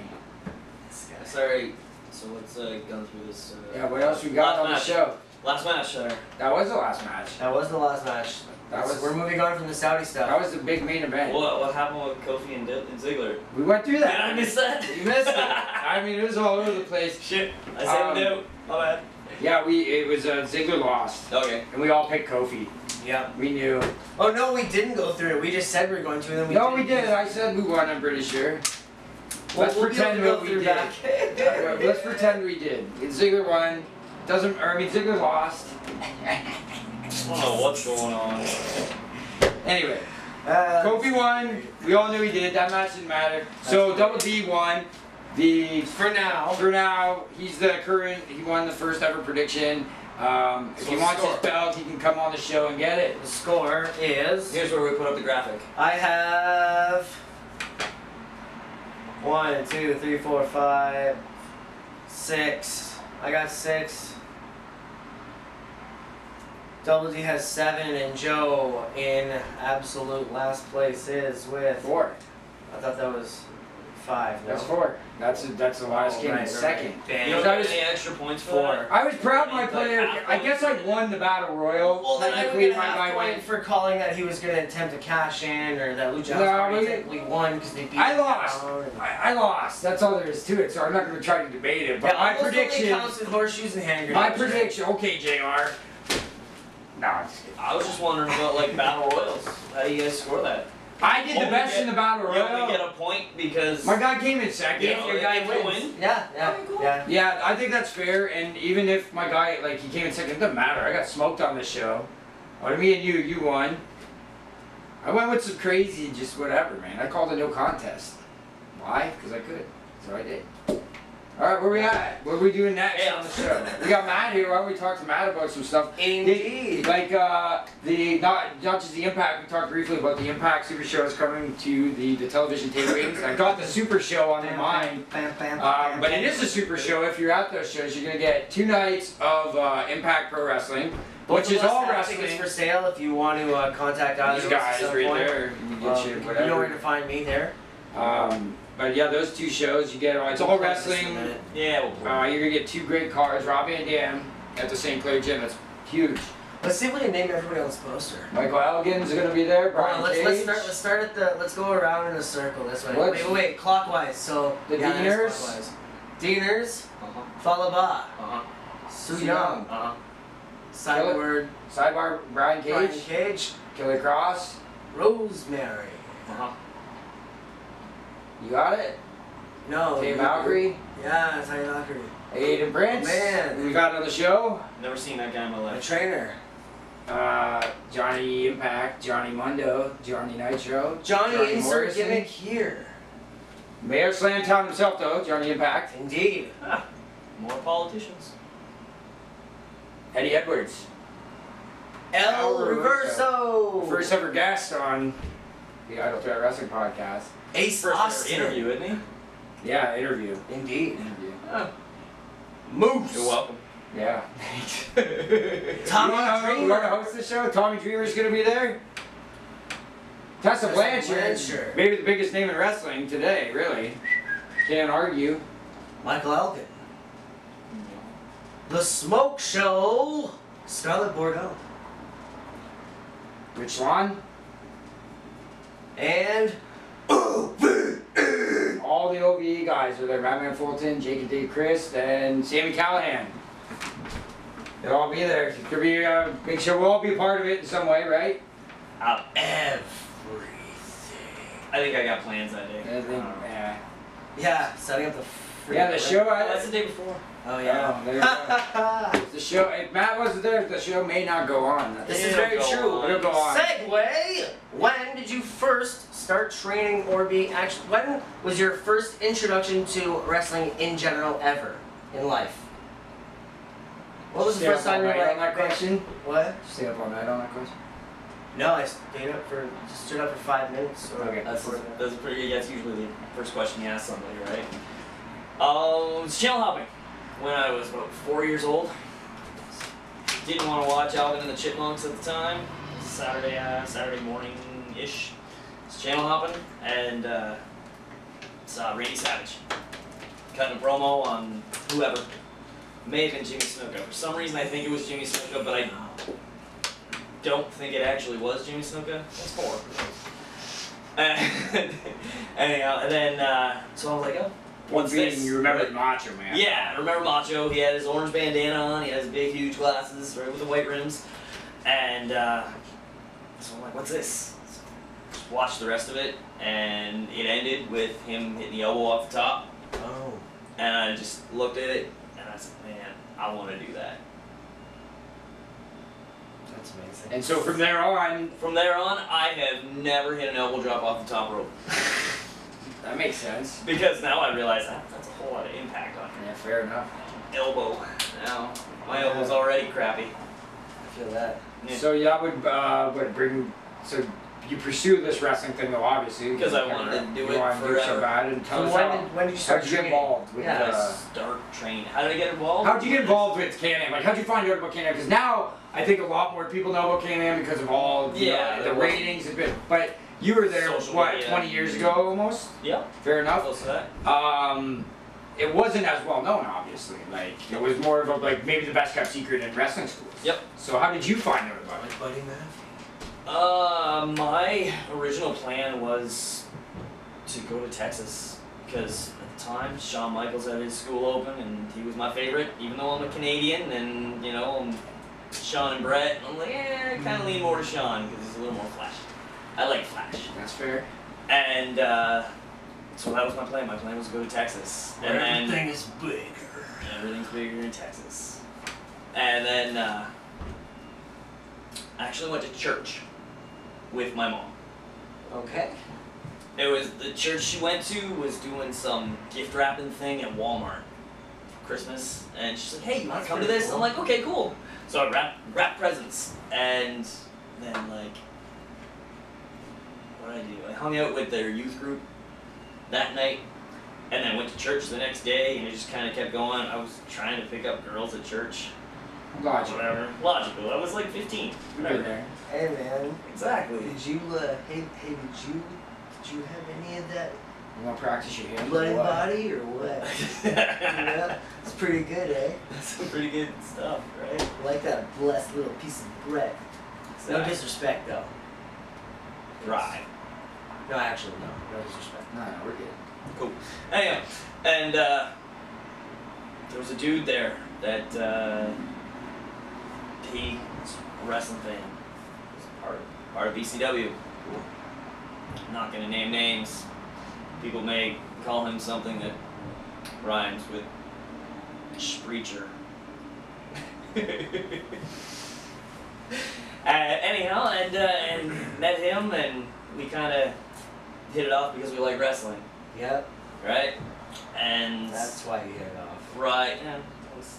Sorry. So let's uh, go through this. Uh, yeah, what else we got on the show? Last match, sir. That was the last match. That was the last match. That was, we're moving on from the Saudi stuff. That was the big main event. What, what happened with Kofi and, and Ziggler? We went through that. Did I miss that? You missed it. I mean, it was all over the place. Shit. I said um, no. My bad. Yeah, we it was uh, Ziggler lost. Okay. And we all picked Kofi. Yeah. We knew. Oh, no, we didn't go through it. We just said we were going to. And then we no, didn't. we didn't. I said we won, I'm pretty sure. Well, let's we'll pretend that we, we did. uh, let's pretend we did. Ziggler won. Doesn't, or I mean, Ziggler lost. I don't know what's going on. Anyway, uh, Kofi won. We all knew he did. That match didn't matter. So great. Double D won. The for now. For now, he's the current. He won the first ever prediction. Um, so if he wants score. his belt, he can come on the show and get it. The score is. Here's where we put up the graphic. I have one, two, three, four, five, six. I got six. Double D has seven, and Joe in absolute last place is with four. I thought that was five. No. That's four. That's a, that's the last oh, game. Right, second. Right. You don't get any extra points for that? I was proud of my player. I guess I won the battle royal. Well, then I would have went for calling that he was going to attempt to cash in, or that Lucha no, technically won because they beat. I lost. I, I lost. That's all there is to it. So I'm not going to try to debate it. But yeah, my prediction. Counts with horseshoes and hand grenades. My prediction. Okay, J R. No, I'm just kidding. I was just wondering about like battle royals. How do you guys score that? I did oh, the best get, in the battle royal. You only get a point because my guy came in second. Yeah, your guy wins. Win. Yeah, yeah, oh, cool. yeah. Yeah, I think that's fair. And even if my guy like he came in second, it doesn't matter. I got smoked on this show. Well, me and you, you won. I went with some crazy, just whatever, man. I called a no contest. Why? Because I could. So I did. All right, where we at? What are we doing next yeah. on the show? We got Matt here. Why don't we talk to Matt about some stuff? Indeed. The, like uh, the not not just the Impact. We talked briefly about the Impact Super Show is coming to the the television tapings. I got the Super Show on my mind, um, but it is a Super Show. If you're at those shows, you're gonna get two nights of uh, Impact Pro Wrestling, which is all wrestling. Is for sale if you want to uh, contact either these guys right there. You can um, you, whatever. You know where to find me there. Um, But yeah, those two shows, you get all, it's all wrestling. Yeah, uh, you're gonna get two great cars, Rob Van Dam at the Saint Clair Gym. That's huge. Let's see if we can name everybody on this poster. Michael Elgin's gonna be there. Brian right, let's, let's start. Let's start at the. Let's go around in a circle. This way. Wait, wait, wait, clockwise. So the yeah, Deaners, Deaners, uh-huh. Falaba, uh-huh. Soo Young, uh-huh. Sidebar, Sidebar, Brian Cage, Brian Cage, Killer Cross, Rosemary. Uh-huh. You got it? No. Tay Valkyrie? Yeah, Tay Valkyrie. Aiden Prince? Man. We got on the show? Never seen that guy in my life. A trainer. Uh, Johnny Impact, Johnny Mundo, Johnny Nitro. Johnny, Johnny insert gimmick here. Mayor Slamtown himself, though, Johnny Impact. Indeed. Ah, more politicians. Eddie Edwards. El, El Reverso. First ever guest on the Idle Threat Wrestling Podcast. Ace First Austin. Interview, isn't he? Yeah, interview. Indeed. Interview. Oh. Moose. You're welcome. Yeah. Tommy Dreamer. You want to host the show? Tommy Dreamer's going to be there. Tessa, Tessa Blanchard. Blanchard. Maybe the biggest name in wrestling today, really. Can't argue. Michael Elgin. The Smoke Show. Scarlett Bordeaux. Rich Lon. And O V E! All the O V E guys are there. Batman Fulton, Jake and Dave Christ, and Sammy Callahan. They'll all be there. Could be, uh, make sure we'll all be a part of it in some way, right? Of everything. I think I got plans that day. I think, um, yeah. Yeah, setting up the freaking Yeah, the break. show. I, That's the day before. Oh, yeah. Oh, there you go. The show, if Matt wasn't there, the show may not go on. This is very true. It'll go on. Segway! When did you first start training or be actually, when was your first introduction to wrestling in general ever in life? What was the first time you were on that question? What? Did you stay up all night on that question? No, I stayed up for, just stood up for five minutes. Or okay. That's, that's pretty, that's usually the first question you ask somebody, right? Um, it's channel hopping. When I was, what, four years old. Didn't want to watch Alvin and the Chipmunks at the time. Saturday, uh, Saturday morning-ish. It's channel hopping, and uh, it's uh, Randy Savage cutting a promo on whoever. It may have been Jimmy Snuka. For some reason, I think it was Jimmy Snuka, but I don't think it actually was Jimmy Snuka. That's four. And, anyhow, and then uh, so I was like, oh. One thing you remember, Macho Man. Yeah, I remember Macho. He had his orange bandana on. He had his big, huge glasses, right, with the white rims. And uh, so I'm like, what's this? So watched the rest of it, and it ended with him hitting the elbow off the top. Oh. And I just looked at it, and I said, man, I want to do that. That's amazing. And so from there on, from there on, I have never hit an elbow drop off the top rope. That makes sense. Because now I realize that that's a whole lot of impact on me. Yeah, fair enough. Elbow. Now, my yeah. elbow's already crappy. I feel that. Yeah. So y'all would, uh, would bring, so you pursue this wrestling thing though, obviously. Because I wanted to do it forever. You so bad. And tell so us when, how, did, when did you start training? How did you get involved with yeah. uh, start training? How did I get involved? How did you get involved with Can-Am? Like, how did you find out about Can-Am? Because now, I think a lot more people know about Can-Am because of all the, yeah, uh, the ratings. Been, but. You were there, Social what, media. twenty years ago almost? Yeah. Fair enough. Close to that. Um, it wasn't as well known, obviously. Like, it was more of a, like, maybe the best kept secret in wrestling schools. Yep. So how did you find out about it? Buddy, man? Uh, my original plan was to go to Texas, because at the time, Shawn Michaels had his school open, and he was my favorite, even though I'm a Canadian, and, you know, I'm Shawn and Brett, and I'm like, eh, I kind of lean more to Shawn, because he's a little more flashy. I like Flash. That's fair. And uh, so that was my plan. My plan was to go to Texas. And everything then, is bigger. Everything's bigger in Texas. And then uh, I actually went to church with my mom. Okay. It was the church she went to was doing some gift wrapping thing at Walmart for Christmas. And she's like, hey, you want to come to this? Cool. I'm like, okay, cool. So I wrapped, wrapped presents. And then, like, I do. I hung out with their youth group that night, and then went to church the next day, and it just kind of kept going. I was trying to pick up girls at church. Logical. Whatever. Logical. I was like fifteen. Remember there. Hey, man. Exactly. Did you, uh, hey, hey, did you, did you have any of that? You want to practice your hand? Bloody body or what? Yeah. It's pretty good, eh? That's some pretty good stuff, right? Like that blessed little piece of bread. Exactly. No disrespect, though. Dry. No, actually, no. No disrespect. No, no, we're good. Cool. Anyhow, and uh, there was a dude there that uh, he was a wrestling fan. He was part of, part of B C W. Cool. I'm not going to name names. People may call him something that rhymes with Spreacher. uh, anyhow, and, uh, and met him, and we kind of hit it off because we like wrestling. Yep. Right? And that's why you hit it off. Right. Yeah. Was,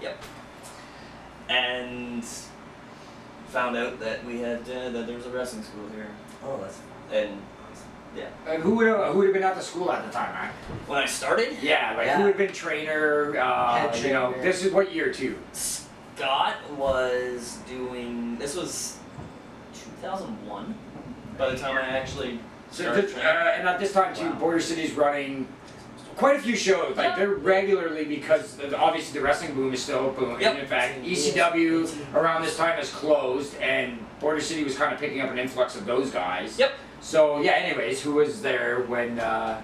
yep. And found out that we had uh, that there was a wrestling school here. Oh, that's. And yeah. And who would have who would have been at the school at the time, right? When I started? Yeah. Like yeah. who would have been trainer? Uh, Head trainer. You know, this is what year two. Scott was doing. This was two thousand one. By the time I actually started so the, uh, and at this time too, wow. Border City's running quite a few shows. Like they're regularly because the, obviously the wrestling boom is still booming. Yep. In fact, E C W around this time is closed, and Border City was kind of picking up an influx of those guys. Yep. So yeah. Anyways, who was there when? Uh,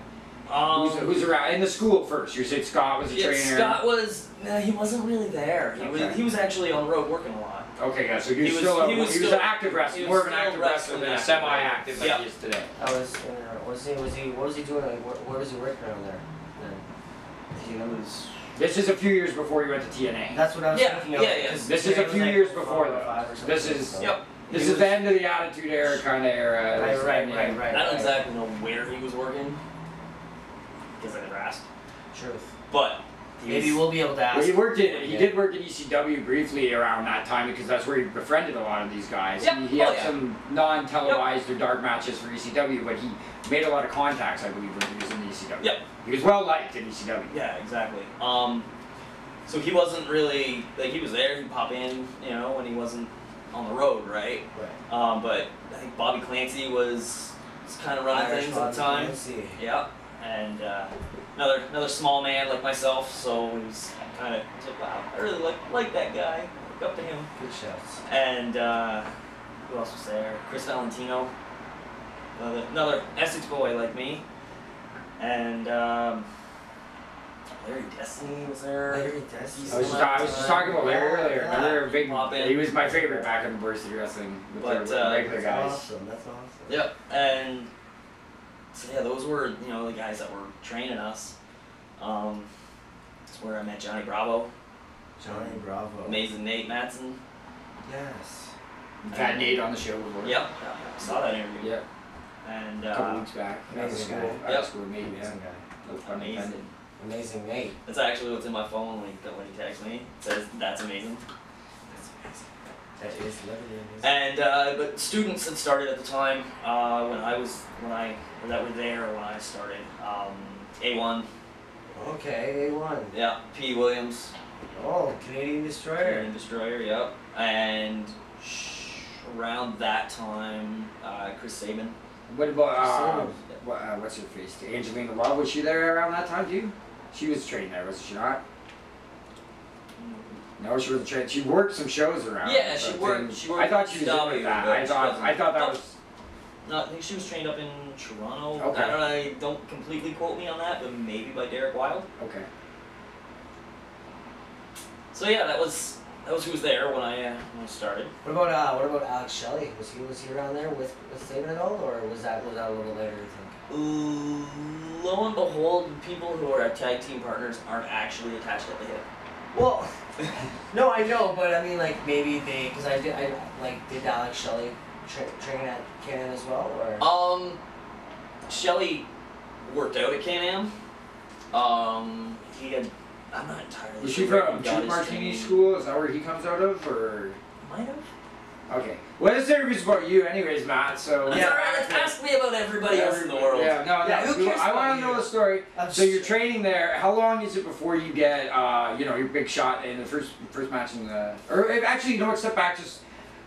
um, who's, who's around in the school first? You said Scott was a yeah, trainer. Scott was. No, he wasn't really there. He okay. was. He was actually on the road working a lot. Okay, yeah, so he was, he was still, a, he was he was still active wrestler, more of an active wrestler than a semi-active like yep. he is today. I was, uh, was, he, was he, what was he doing, like, where, where was he working around there? Then? He was... This is a few years before he went to T N A. That's what I was yeah, thinking of. Yeah, yeah. This yeah, is a few like years before, though. This is, so. yep. this is was, the end of the Attitude Era kind of era. Right, right, right, right, right. I don't right. exactly know where he was working, because I never asked. Truth. But... Maybe we'll be able to ask. Well, he worked in he yeah. did work in E C W briefly around that time because that's where he befriended a lot of these guys. Yep. He, he had oh, yeah. some non-televised yep. or dark matches for E C W, but he made a lot of contacts, I believe, when he was in the E C W. Yep. He was well liked in E C W. Yeah, exactly. Um, so he wasn't really like he was there. He'd pop in, you know, when he wasn't on the road, right? Right. Um, but I think Bobby Clancy was, was kind of running Irish things at the time. Yeah. And uh, another another small man like myself, so it was kind of like, wow, I really like like that guy. Look up to him. Good shouts. And uh, who else was there? Chris Valentino, another, another Essex boy like me. And um, Larry Dessing was there. Larry Dessing. I was, just, I was just talking about Larry earlier. Yeah. Another big. Robin. He was my favorite back in the varsity wrestling. With but the uh, regular that's guys. Awesome. That's awesome. Yep. And. So yeah, those were, you know, the guys that were training us. Um, that's where I met Johnny Bravo. Johnny um, Bravo. Amazing Nate Mattson. Yes. You've had Nate on the show before. Yep. Yeah, I saw that interview. Yep. And uh, a couple weeks back. Amazing guy. Yep. Out of school, Nate. Amazing guy. No pun intended. Amazing Nate. That's actually what's in my phone when he, when he texts me. It says, that's amazing. That's amazing. That is lovely, and uh, but students that started at the time uh, when I was when I that were there when I started um, A one. Okay, A one. Yeah, P. Williams. Oh, Canadian Destroyer. Canadian Destroyer, yep. And around that time, uh, Chris Sabin. What about uh, what, uh, what's her face? Angelina Love, was she there around that time too? She was training there, wasn't she not? No, she was trained. She worked some shows around. Yeah, she worked. She worked. I thought she was doing that. I thought. I thought that was. No, I think she was trained up in Toronto. Okay. I don't. I don't completely quote me on that, but maybe by Derek Wilde. Okay. So yeah, that was that was who was there when I uh, when I started. What about uh, what about Alex Shelley? Was he was he around there with with Saban at all, or was that was that a little later? I think. Ooh, lo and behold, people who are tag team partners aren't actually attached at the hip. Well, no, I know, but I mean, like, maybe they, because I did, I, like, did Alex Shelley tra train at Can-Am as well, or? Um, Shelley worked out at Can-Am. Um, he had, I'm not entirely Was sure. Was she from Jude Martini School? Is that where he comes out of, or? Might have. Okay. What is there about you anyways, Matt? So yeah, right, ask me about everybody else in the world. Yeah, no, yeah, no. I want to know the story. That's so you're training there. How long is it before you get, uh, you know, your big shot in the first first match in the? Or actually, you know what? Step back. Just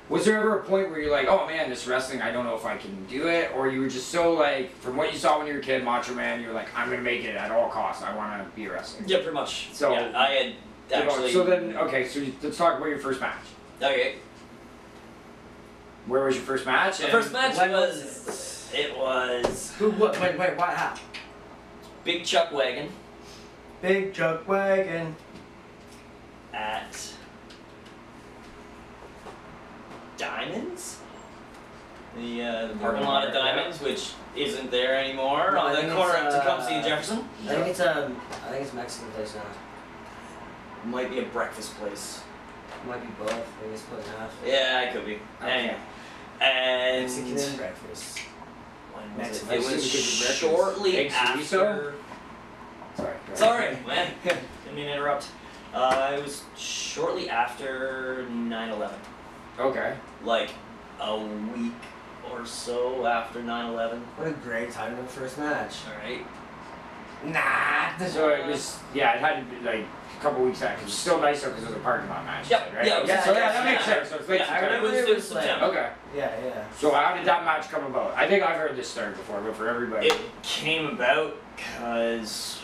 was there ever a point where you're like, oh man, this wrestling, I don't know if I can do it, or you were just so like, from what you saw when you were a kid, Macho Man, you were like, I'm gonna make it at all costs. I want to be a wrestler. Yeah, pretty much. So yeah, I had actually. So then, okay, so let's talk about your first match. Okay. Where was your first match? My first match was, it was... Who, what, wait, wait, what happened? Big Chuck Wagon. Big Chuck Wagon. At... Diamonds? The, uh, the parking lot at Diamonds, which isn't there anymore. No, on the corner of uh, Tecumseh and Jefferson. I think it's a, I think it's a Mexican place now. Might be a breakfast place. Might be both. Maybe it's split in half. Yeah, it could be. Okay. And Mexican breakfast. Mexican it was Mexican shortly breakfast. After. Sorry. Sorry. It's alright, man. Didn't mean to interrupt. Uh, it was shortly after nine eleven. Okay. Like a week or so after nine eleven. What a great time in the first match. Alright. Nah. So it was. Yeah, it had to be like. Couple weeks after. It was still nice though because it was a parking lot match. Yep. Right? Yeah, yeah, so yeah, that makes sense. So it's late yeah, September. It was, it was September. Okay. Yeah, yeah. So how did that match come about? I think I've heard this story before, but for everybody. It came about because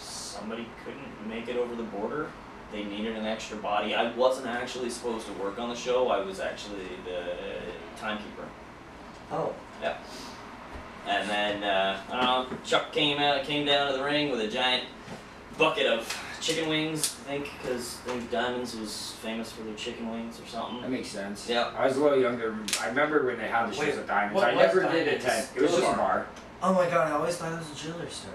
somebody couldn't make it over the border. They needed an extra body. I wasn't actually supposed to work on the show. I was actually the timekeeper. Oh. Yeah. And then, uh, I don't know, Chuck came out, came down to the ring with a giant bucket of chicken wings, I think, because I think Diamonds was famous for their chicken wings or something. That makes sense. Yeah. I was a little younger. I remember when they had the shows at Diamonds. I never Diamonds? did attend. It was just a bar. Oh my god, I always thought it was a jewelry store.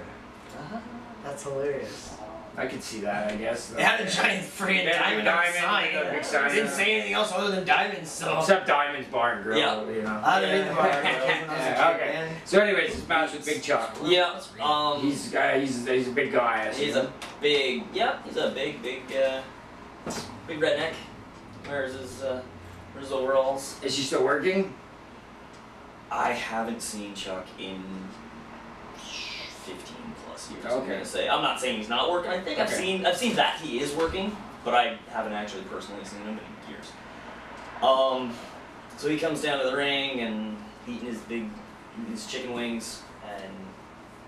Uh-huh. That's hilarious. I could see that, I guess. They had a giant freaking diamond, diamond sign. It didn't say anything else other than Diamonds. So. Except Diamonds Bar and Grill. Yeah. You know. I'd have been the bar and grill. Yeah, okay. Man. So anyways, this match with Big Chuck. Yeah. Um, he's, uh, he's, he's a big guy. He's a big, yeah, he's a big, big, uh, big redneck. Where's his, uh, where's his overalls? Is she still working? I haven't seen Chuck in fifteen. Years, okay. I'm gonna say I'm not saying he's not working. I think okay. I've seen I've seen that he is working, but I haven't actually personally seen him in years. Um, so he comes down to the ring and eating his big, his chicken wings, and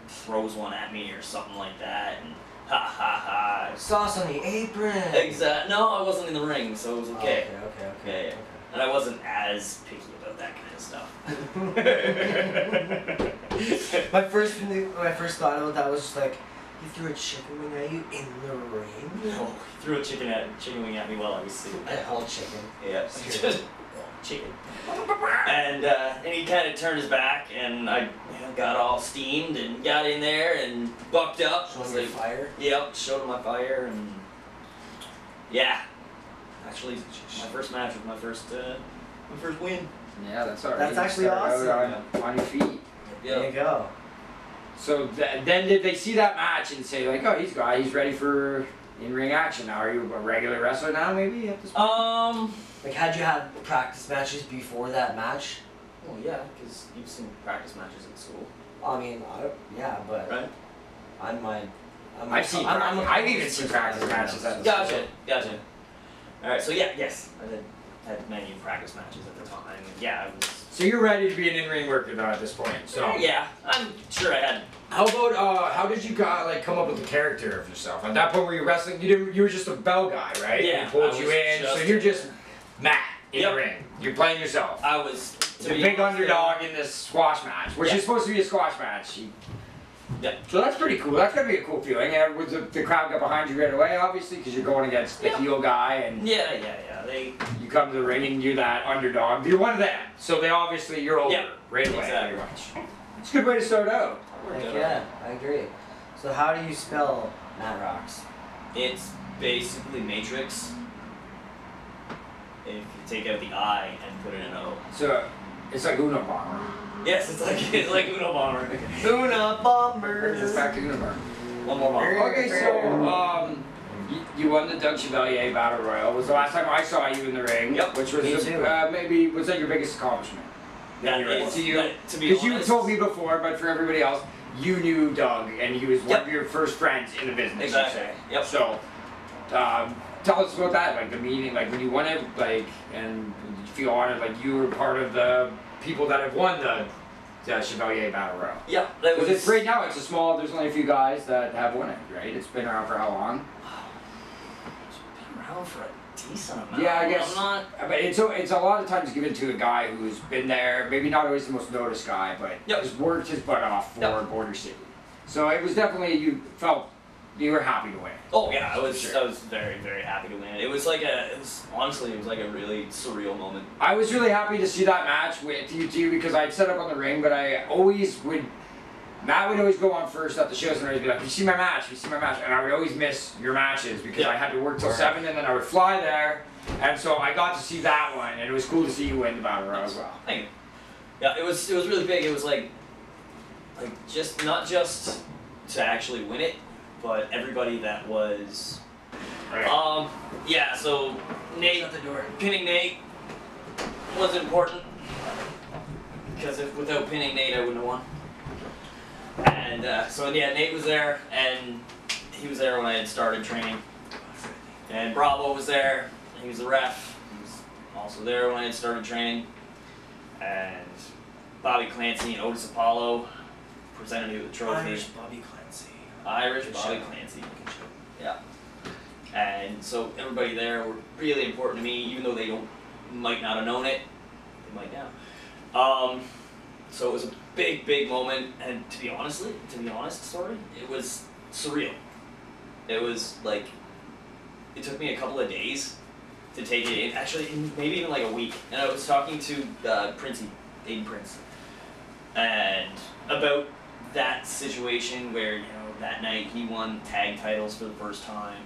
throws one at me or something like that, and ha ha ha. Sauce on the apron! Exactly. No, I wasn't in the ring, so it was okay. Oh, okay, okay, okay. Yeah, yeah. Okay. And I wasn't as picky about that kind of stuff. my first, my first thought about that was just like, you threw a chicken wing at you in the ring? Oh, he threw a chicken at chicken wing at me while I was sleeping. A whole chicken. Yeah, just chicken. And uh, and he kind of turned his back, and I got all steamed and got in there and bucked up. Showed him like, fire. Yep, showed him my fire, and yeah. Actually, my first match was my first, uh, my first win. Yeah, that's alright. That's actually awesome. On, yeah. on your feet. Yep. There you go. So th then did they see that match and say like, oh, he's got, he's ready for in-ring action now? Are you a regular wrestler now? Maybe at this point? Um, like had you had practice matches before that match? Well, yeah, because you've seen practice matches at school. I mean, I don't, yeah, but right. I'm my. I'm I've seen. I'm, I'm, I've even seen practice matches at the school. Gotcha. Gotcha. Alright, so yeah, yes, I did, had many practice matches at the time. I mean, yeah, I was... So you're ready to be an in-ring worker though at this point, so... Yeah, I'm sure I had... How about, uh, how did you got, like, come up with the character of yourself? At that point where you're wrestling, you didn't, you were just a bell guy, right? Yeah, he pulled you in, so you're just Matt in yep. the ring. You're playing yourself. I was... The big underdog in this squash match, which yeah. is supposed to be a squash match. You, Yeah. So that's pretty cool. That's going to be a cool feeling. And with the, the crowd got behind you right away, obviously, because you're going against the yeah. heel guy. And yeah, yeah, yeah. They, you come to the ring and you're that underdog. You're one of them. So they obviously, you're over yeah. right away. Exactly. Pretty much. It's a good way to start out. Heck yeah, I agree. So how do you spell Matt Rocks? It's basically Matrix. If you take out the I and put in an O. So it's like Uno Bomber. Yes, it's like it's like Uno Bomber. Uno Bomber. It's back to Uno Bomber. One more bomber. Okay, so um, you, you won the Doug Chevalier Battle Royal. It was the last time I saw you in the ring. Yep. Which was the, uh, maybe was that your biggest accomplishment? That is, to you, that, to be honest. Because you told me before, but for everybody else, you knew Doug, and he was one yep. of your first friends in the business. Exactly. You say. Yep. So, um, tell us about that, like the meeting, like when you won it, like, and you feel honored, like you were part of the. People that have won the, the Chevalier Battle Royal. Yeah, that was it's, right now. It's a small. There's only a few guys that have won it, right? It's been around for how long? It's been around for a decent amount. Yeah, I guess. I'm not. But it's it's a lot of times given to a guy who's been there. Maybe not always the most noticed guy, but yep. has worked his butt off for yep. Border City. So it was definitely you felt you were happy to win. Oh yeah, I was. Sure. I was very very happy to win. It was like a. It was honestly, it was like a really surreal moment. I was really happy to see that match with you too because I'd set up on the ring, but I always would. Matt would always go on first at the shows, and I'd always be like, "You see my match? You see my match?" And I would always miss your matches because yeah. I had to work till seven, and then I would fly there, and so I got to see that one, and it was cool to see you win the battle royal as well. Thank you. Yeah, it was. It was really big. It was like, like just not just to actually win it. But everybody that was, right. um, yeah. So Nate, shut the door. Pinning Nate was important because if without pinning Nate, I wouldn't have won. And uh, so yeah, Nate was there, and he was there when I had started training. And Bravo was there. And he was the ref. He was also there when I had started training. And Bobby Clancy and Otis Apollo presented me with the trophy. Irish Bobby Clancy. Irish Bobby Clancy. Yeah. And so everybody there were really important to me, even though they don't might not have known it. They might now. Um, so it was a big, big moment, and to be honestly, to be honest, sorry, it was surreal. It was like it took me a couple of days to take it in. Actually, maybe even like a week. And I was talking to uh, Princey, Aiden Prince, and about that situation where you know. That night he won tag titles for the first time,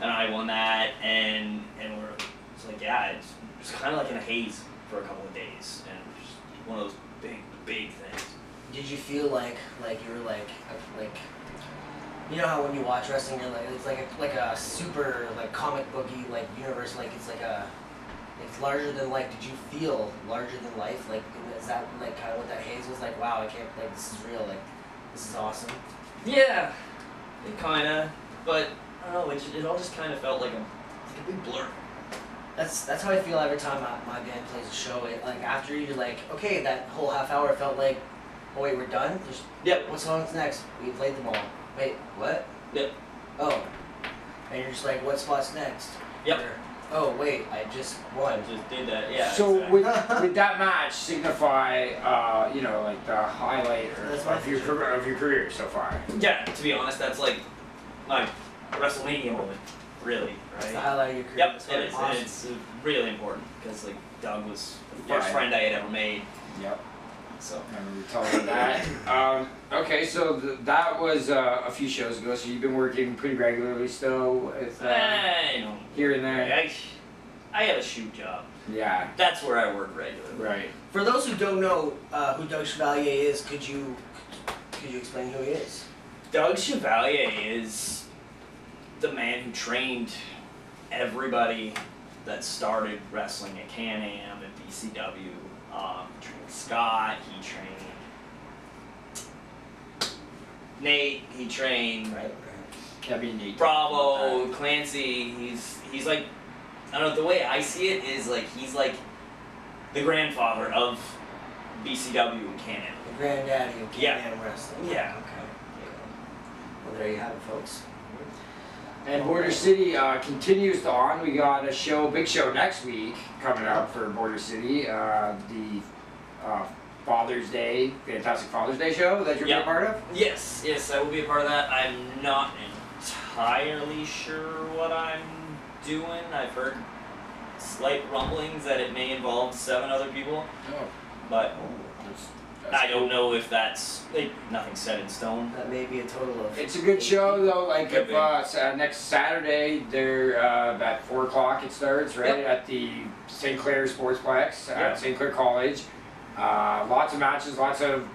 and I won that, and and we're it's like yeah, it's, it's kind of like in a haze for a couple of days, and it was just one of those big big things. Did you feel like like you were like like you know how when you watch wrestling you're like it's like a, like a super like comic booky like universe like it's like a it's larger than life. Did you feel larger than life? Like is that like kind of what that haze was like? Wow, I can't like this is real. Like this is awesome. Yeah, it kinda, but I don't know. It, it all just kind of felt like a, like a big blur. That's that's how I feel every time my, my band plays a show. It, like after you're like, okay, that whole half hour felt like, oh wait, we're done. There's, yep. What song's next? We played them all. Wait, what? Yep. Oh, and you're just like, what spot's next? Yep. Or, oh wait, I just won. I just did that. Yeah. So exactly. would, would that match signify, uh, you know, like the highlight or of your career, of your career so far? Yeah. To be honest, that's like, like a WrestleMania moment. Really, right? It's the highlight of your career. Yep, it is. Awesome. It's really important because like Doug was the first yeah. friend I had ever made. Yep. So I remember you telling me that. um, okay, so th that was uh, a few shows ago. So you've been working pretty regularly still. With, uh, I know. Here and there. I, I had a shoot job. Yeah. That's where I work regularly. Right. For those who don't know uh, who Doug Chevalier is, could you could you explain who he is? Doug Chevalier is the man who trained everybody that started wrestling at Can-Am, at B C W. Um, he trained Scott, he trained Nate, he trained right, right. Bravo, Clancy. He's he's like, I don't know, the way I see it is like he's like the grandfather of B C W and Can-Am. The granddaddy of Can-Am yeah. wrestling. Yeah. Okay. Well, there you have it, folks. And Border City uh, continues on. We got a show, big show next week coming up for Border City. Uh, the uh, Father's Day, Fantastic Father's Day show that you're yep. going to be a part of? Yes, yes, I will be a part of that. I'm not entirely sure what I'm doing. I've heard slight rumblings that it may involve seven other people. Oh. But that's, that's I don't cool. know if that's... Like, nothing set in stone. That may be a total of... It's a good show, though. Like, if, uh, next Saturday, they're uh, about four o'clock it starts, right? Yep. At the Saint Clair Sportsplex at yep. Saint Clair College. Uh, lots of matches, lots of...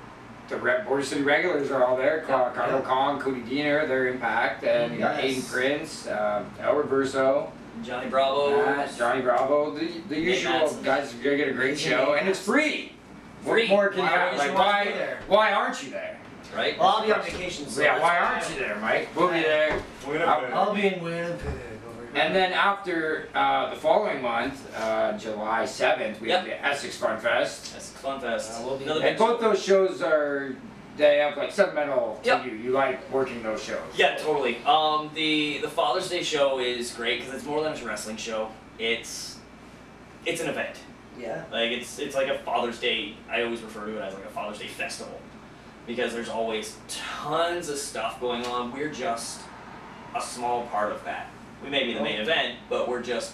The Red Border City regulars are all there. Yep. Carl yep. Kong, Cody Diener, their impact. And you got yes. Aiden Prince, uh, El Reverso. Johnny Bravo. Matt, Johnny Bravo. The, the usual guys. You're going to get a great show. And it's free. Free. What more can why, you like, why, there? Why aren't you there? Right? Well, I'll be on vacation. So yeah, why aren't you there, Mike? We'll be there. I'll, I'll be in Winnipeg. And then after uh, the following month, uh, July seventh, we yep. have the Essex Fun Fest. Essex Fun Fest. Uh, we'll be and there. Both those shows are, they have like sentimental yep. to you. You like working those shows. Yeah, totally. Um, the, the Father's Day show is great because it's more than a wrestling show. It's, it's an event. Yeah. Like it's it's like a Father's Day. I always refer to it as like a Father's Day festival, because there's always tons of stuff going on. We're just a small part of that. We may be the main event, but we're just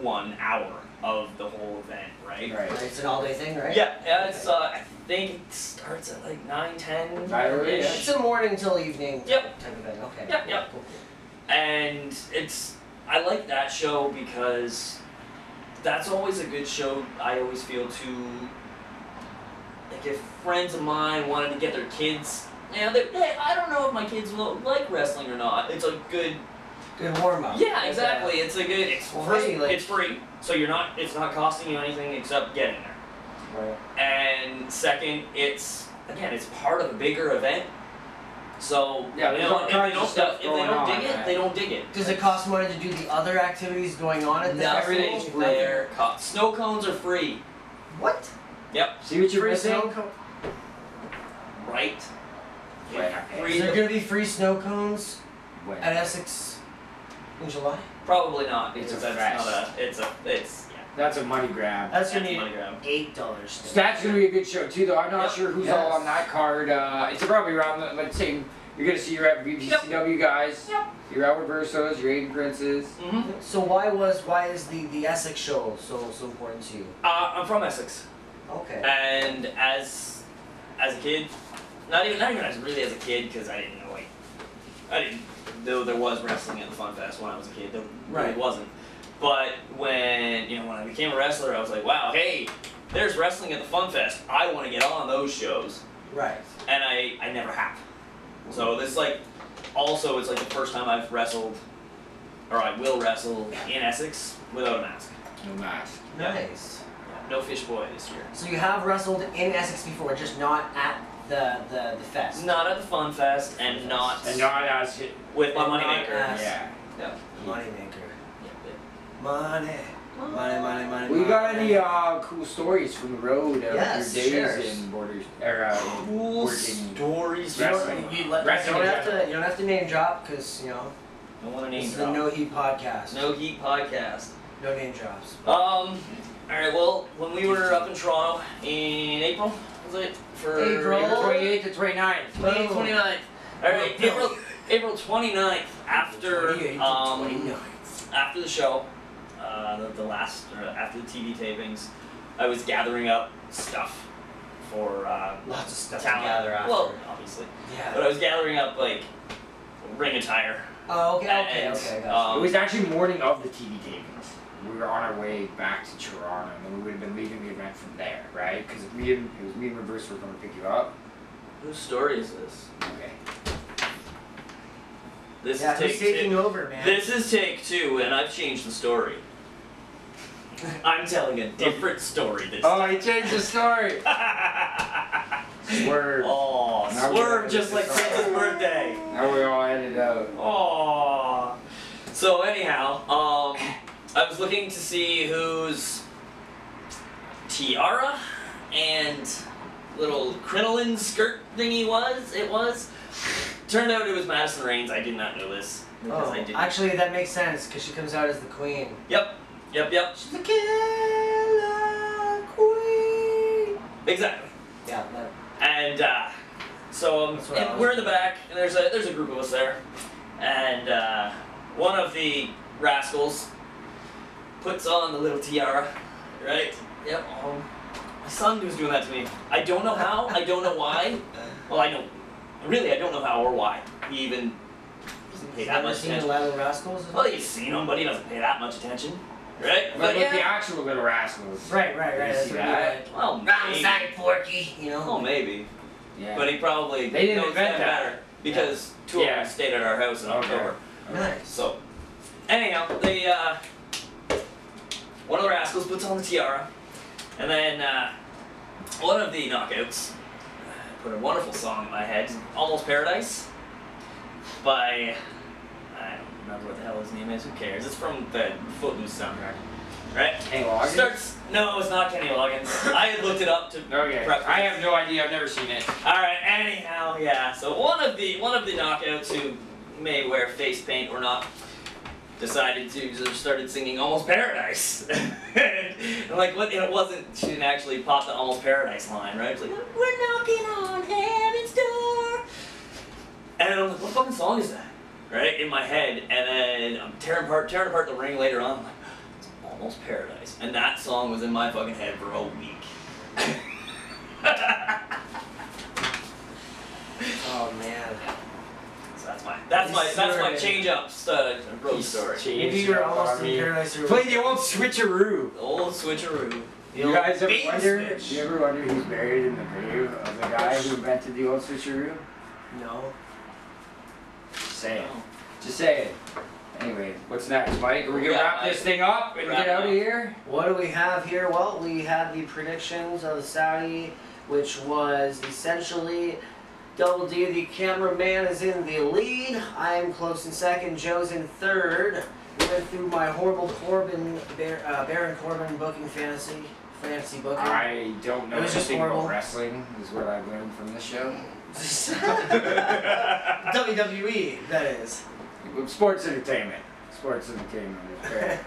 one hour of the whole event, right? Right. It's an all-day thing, right? Yeah. Yeah. It's uh, I think it starts at like nine, ten. Right. Yeah. It's a morning till evening. Yep. Type of event. Okay. Yep. Cool. Yep. Cool. And it's I like that show because. That's always a good show, I always feel, too. Like, if friends of mine wanted to get their kids, you know, hey, I don't know if my kids will like wrestling or not. It's a good... Good warm-up. Yeah, exactly. It's a good... It's free. Well, hey, like, it's free. So you're not... It's not costing you anything except getting there. Right. And second, it's... Again, it's part of a bigger event. So, yeah, you know, if they don't, stuff if they don't dig on, it, right? they don't dig it. Does it cost money to do the other activities going on at the no, everything's there. Snow cones are free. What? Yep. See what you're missing? Right. Yeah. Free Is there going to be free snow cones when? At Essex in July? Probably not. It's a that's not a, It's a... It's... That's a money grab. That's gonna be eight dollars. So that's gonna be a good show too, though. I'm not yep. sure who's yes. all on that card. Uh, it's probably around the like same. You're gonna see your B C W yep. guys, yep. your Albert Versos, your Aiden Princes. Mm-hmm. So why was why is the the Essex show so so important to you? Uh, I'm from Essex. Okay. And as as a kid, not even not even as really as a kid because I didn't know like I didn't though there was wrestling at the Fun Fest when I was a kid. There right. really wasn't. But when, you know, when I became a wrestler, I was like, wow, hey, there's wrestling at the Fun Fest. I want to get on those shows. Right. And I, I never have. So this, like, also it's like the first time I've wrestled, or I will wrestle in Essex without a mask. No mask. Nice. Yeah. No fish boy this year. So you have wrestled in Essex before, just not at the, the, the fest. Not at the Fun Fest, and fest. not... And not as... With my moneymaker. Yeah. Yep. Moneymaker. Money. Money, money, money. We got any uh, cool stories from the road of yes, your days shares. in Borders? Or, uh, cool working stories. Wrestling. You don't, you wrestling. You don't have to. You don't have to name drop because you know. Don't want to name drop. The No Heat podcast. No Heat podcast. No name drops. Um. All right. Well, when we were up in Toronto in April, was it for April twenty-eighth to twenty-ninth? twenty-eighth, twenty-ninth. All right. No. April April twenty-ninth. After um after the show. Uh, the, the last, or after the T V tapings, I was gathering up stuff for um, lots of stuff talent. to gather after. Well, obviously. Yeah. But I was gathering up like ring attire. Oh, okay, and, okay, okay. Gotcha. Um, it was actually morning of the T V tapings. We were on our way back to Toronto, and we would have been leaving the event from there, right? Because me and it was me and Reverse were going to pick you up. Whose story is this? Okay. This yeah, is take taking two. over, man. This is take two, and I've changed the story. I'm telling a different story this time. Oh, he changed the story! Swerve. Oh, now swerve just like Chris's birthday. Now we're all headed out. Aww. So anyhow, um, I was looking to see whose tiara and little crinoline skirt thingy was. It was. Turned out it was Madison Raines. I did not know this. Because oh, I didn't. Actually, that makes sense because she comes out as the queen. Yep, yep, yep. She's the killer queen. Exactly. Yeah. That. And uh, so um, and we're in the back, and there's a there's a group of us there, and uh, one of the rascals puts on the little tiara, right? Yep. Um, my son was doing that to me. I don't know how. I don't know why. Well, I know. Really, I don't know how or why. He even doesn't pay that much attention. Little Rascals? Well, you've seen him, but he doesn't pay that much attention. Right? But, but yeah. the actual Little Rascals. Right, right, right. That's that. Right. Well, maybe. Side Porky, you know? Oh, maybe. Yeah. But he probably they didn't knows that better because yeah. two of yeah. them stayed at our house in October. Okay. Nice. So, anyhow, they, uh, one of the Rascals puts on the tiara, and then uh, one of the knockouts put a wonderful song in my head, Almost Paradise, by, I don't remember what the hell his name is, who cares, it's from the Footloose soundtrack, right? Kenny Loggins? Starts, no, it's not Kenny Loggins. I had looked it up to okay. prep I have no idea, I've never seen it. Alright, anyhow, yeah, so one of the, one of the knockouts who may wear face paint or not, decided to just started singing Almost Paradise. And like what it wasn't she didn't actually pop the Almost Paradise line, right? It's like we're knocking on heaven's door. And I'm like, what fucking song is that? Right? In my head. And then I'm tearing apart tearing apart the ring later on. I'm like, it's Almost Paradise. And that song was in my fucking head for a week. Oh man. That's my that's my that's my change up uh, road story. Maybe you're almost in paradise. Play the old switcheroo. The old switcheroo. The you guys ever wonder? Do you ever wonder who's buried in the grave of the guy who invented the old switcheroo? No. Just saying. No. Just saying. Anyway, what's next, Mike? Are we gonna yeah, wrap I, this thing up and get out of here? What do we have here? Well, we have the predictions of the Saudi, which was essentially. Double D, the cameraman, is in the lead. I'm close in second. Joe's in third. We went through my horrible Corbin, Bar uh, Baron Corbin booking fantasy, fantasy booking. I don't know anything about wrestling is what I learned from this show. W W E, that is. Sports entertainment. Sports entertainment is great.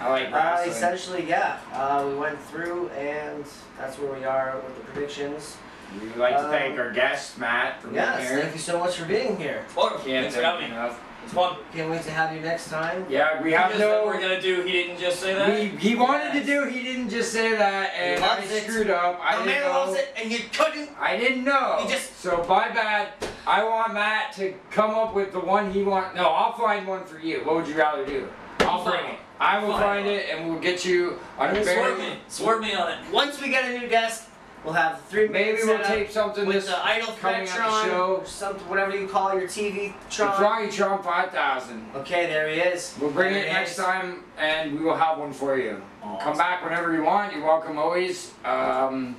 I like wrestling. Uh, essentially, yeah. Uh, we went through, and that's where we are with the predictions. We'd like to thank um, our guest, Matt, for being yes, here. Thank you so much for being here. Well, can't thank you enough. It's fun. Can't wait to have you next time. Yeah, we have no... We're going to do He Didn't Just Say That? We, he wanted yes. to do He Didn't Just Say That, and I screwed up. I the didn't man know. loves it, and you couldn't. I didn't know. You just... So, my bad. I want Matt to come up with the one he wants. No, I'll find one for you. What would you rather do? I'll bring it. I will fine. find it, and we'll get you... on a Swerve me. Swerve me on it. Once we get a new guest... We'll have three. Maybe we'll tape something with this the Idol coming Tron, on the show. Something, whatever you call your T V Tron. The Tron five thousand. Okay, there he is. We'll bring there it next is. time, and we will have one for you. Awesome. Come back whenever you want. You're welcome always. Um,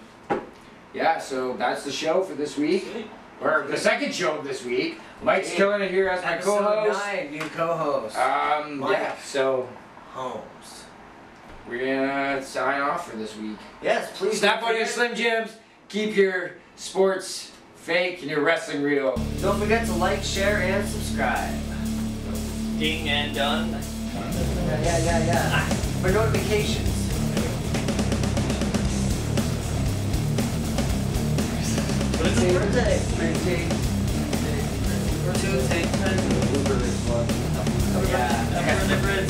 yeah, so that's the show for this week, or the second show of this week. Mike's okay. killing it here as my co-host. Episode nine, new co-host. Um, Mike. Yeah. So Holmes. we're going to sign off for this week. Yes, please. Snap on your Slim Jims. Keep your sports fake and your wrestling real. Don't forget to like, share, and subscribe. Ding and done. Yeah, yeah, yeah. For notifications. What is it? Birthday. Birthday. Birthday. Birthday. Birthday. Yeah. I got different.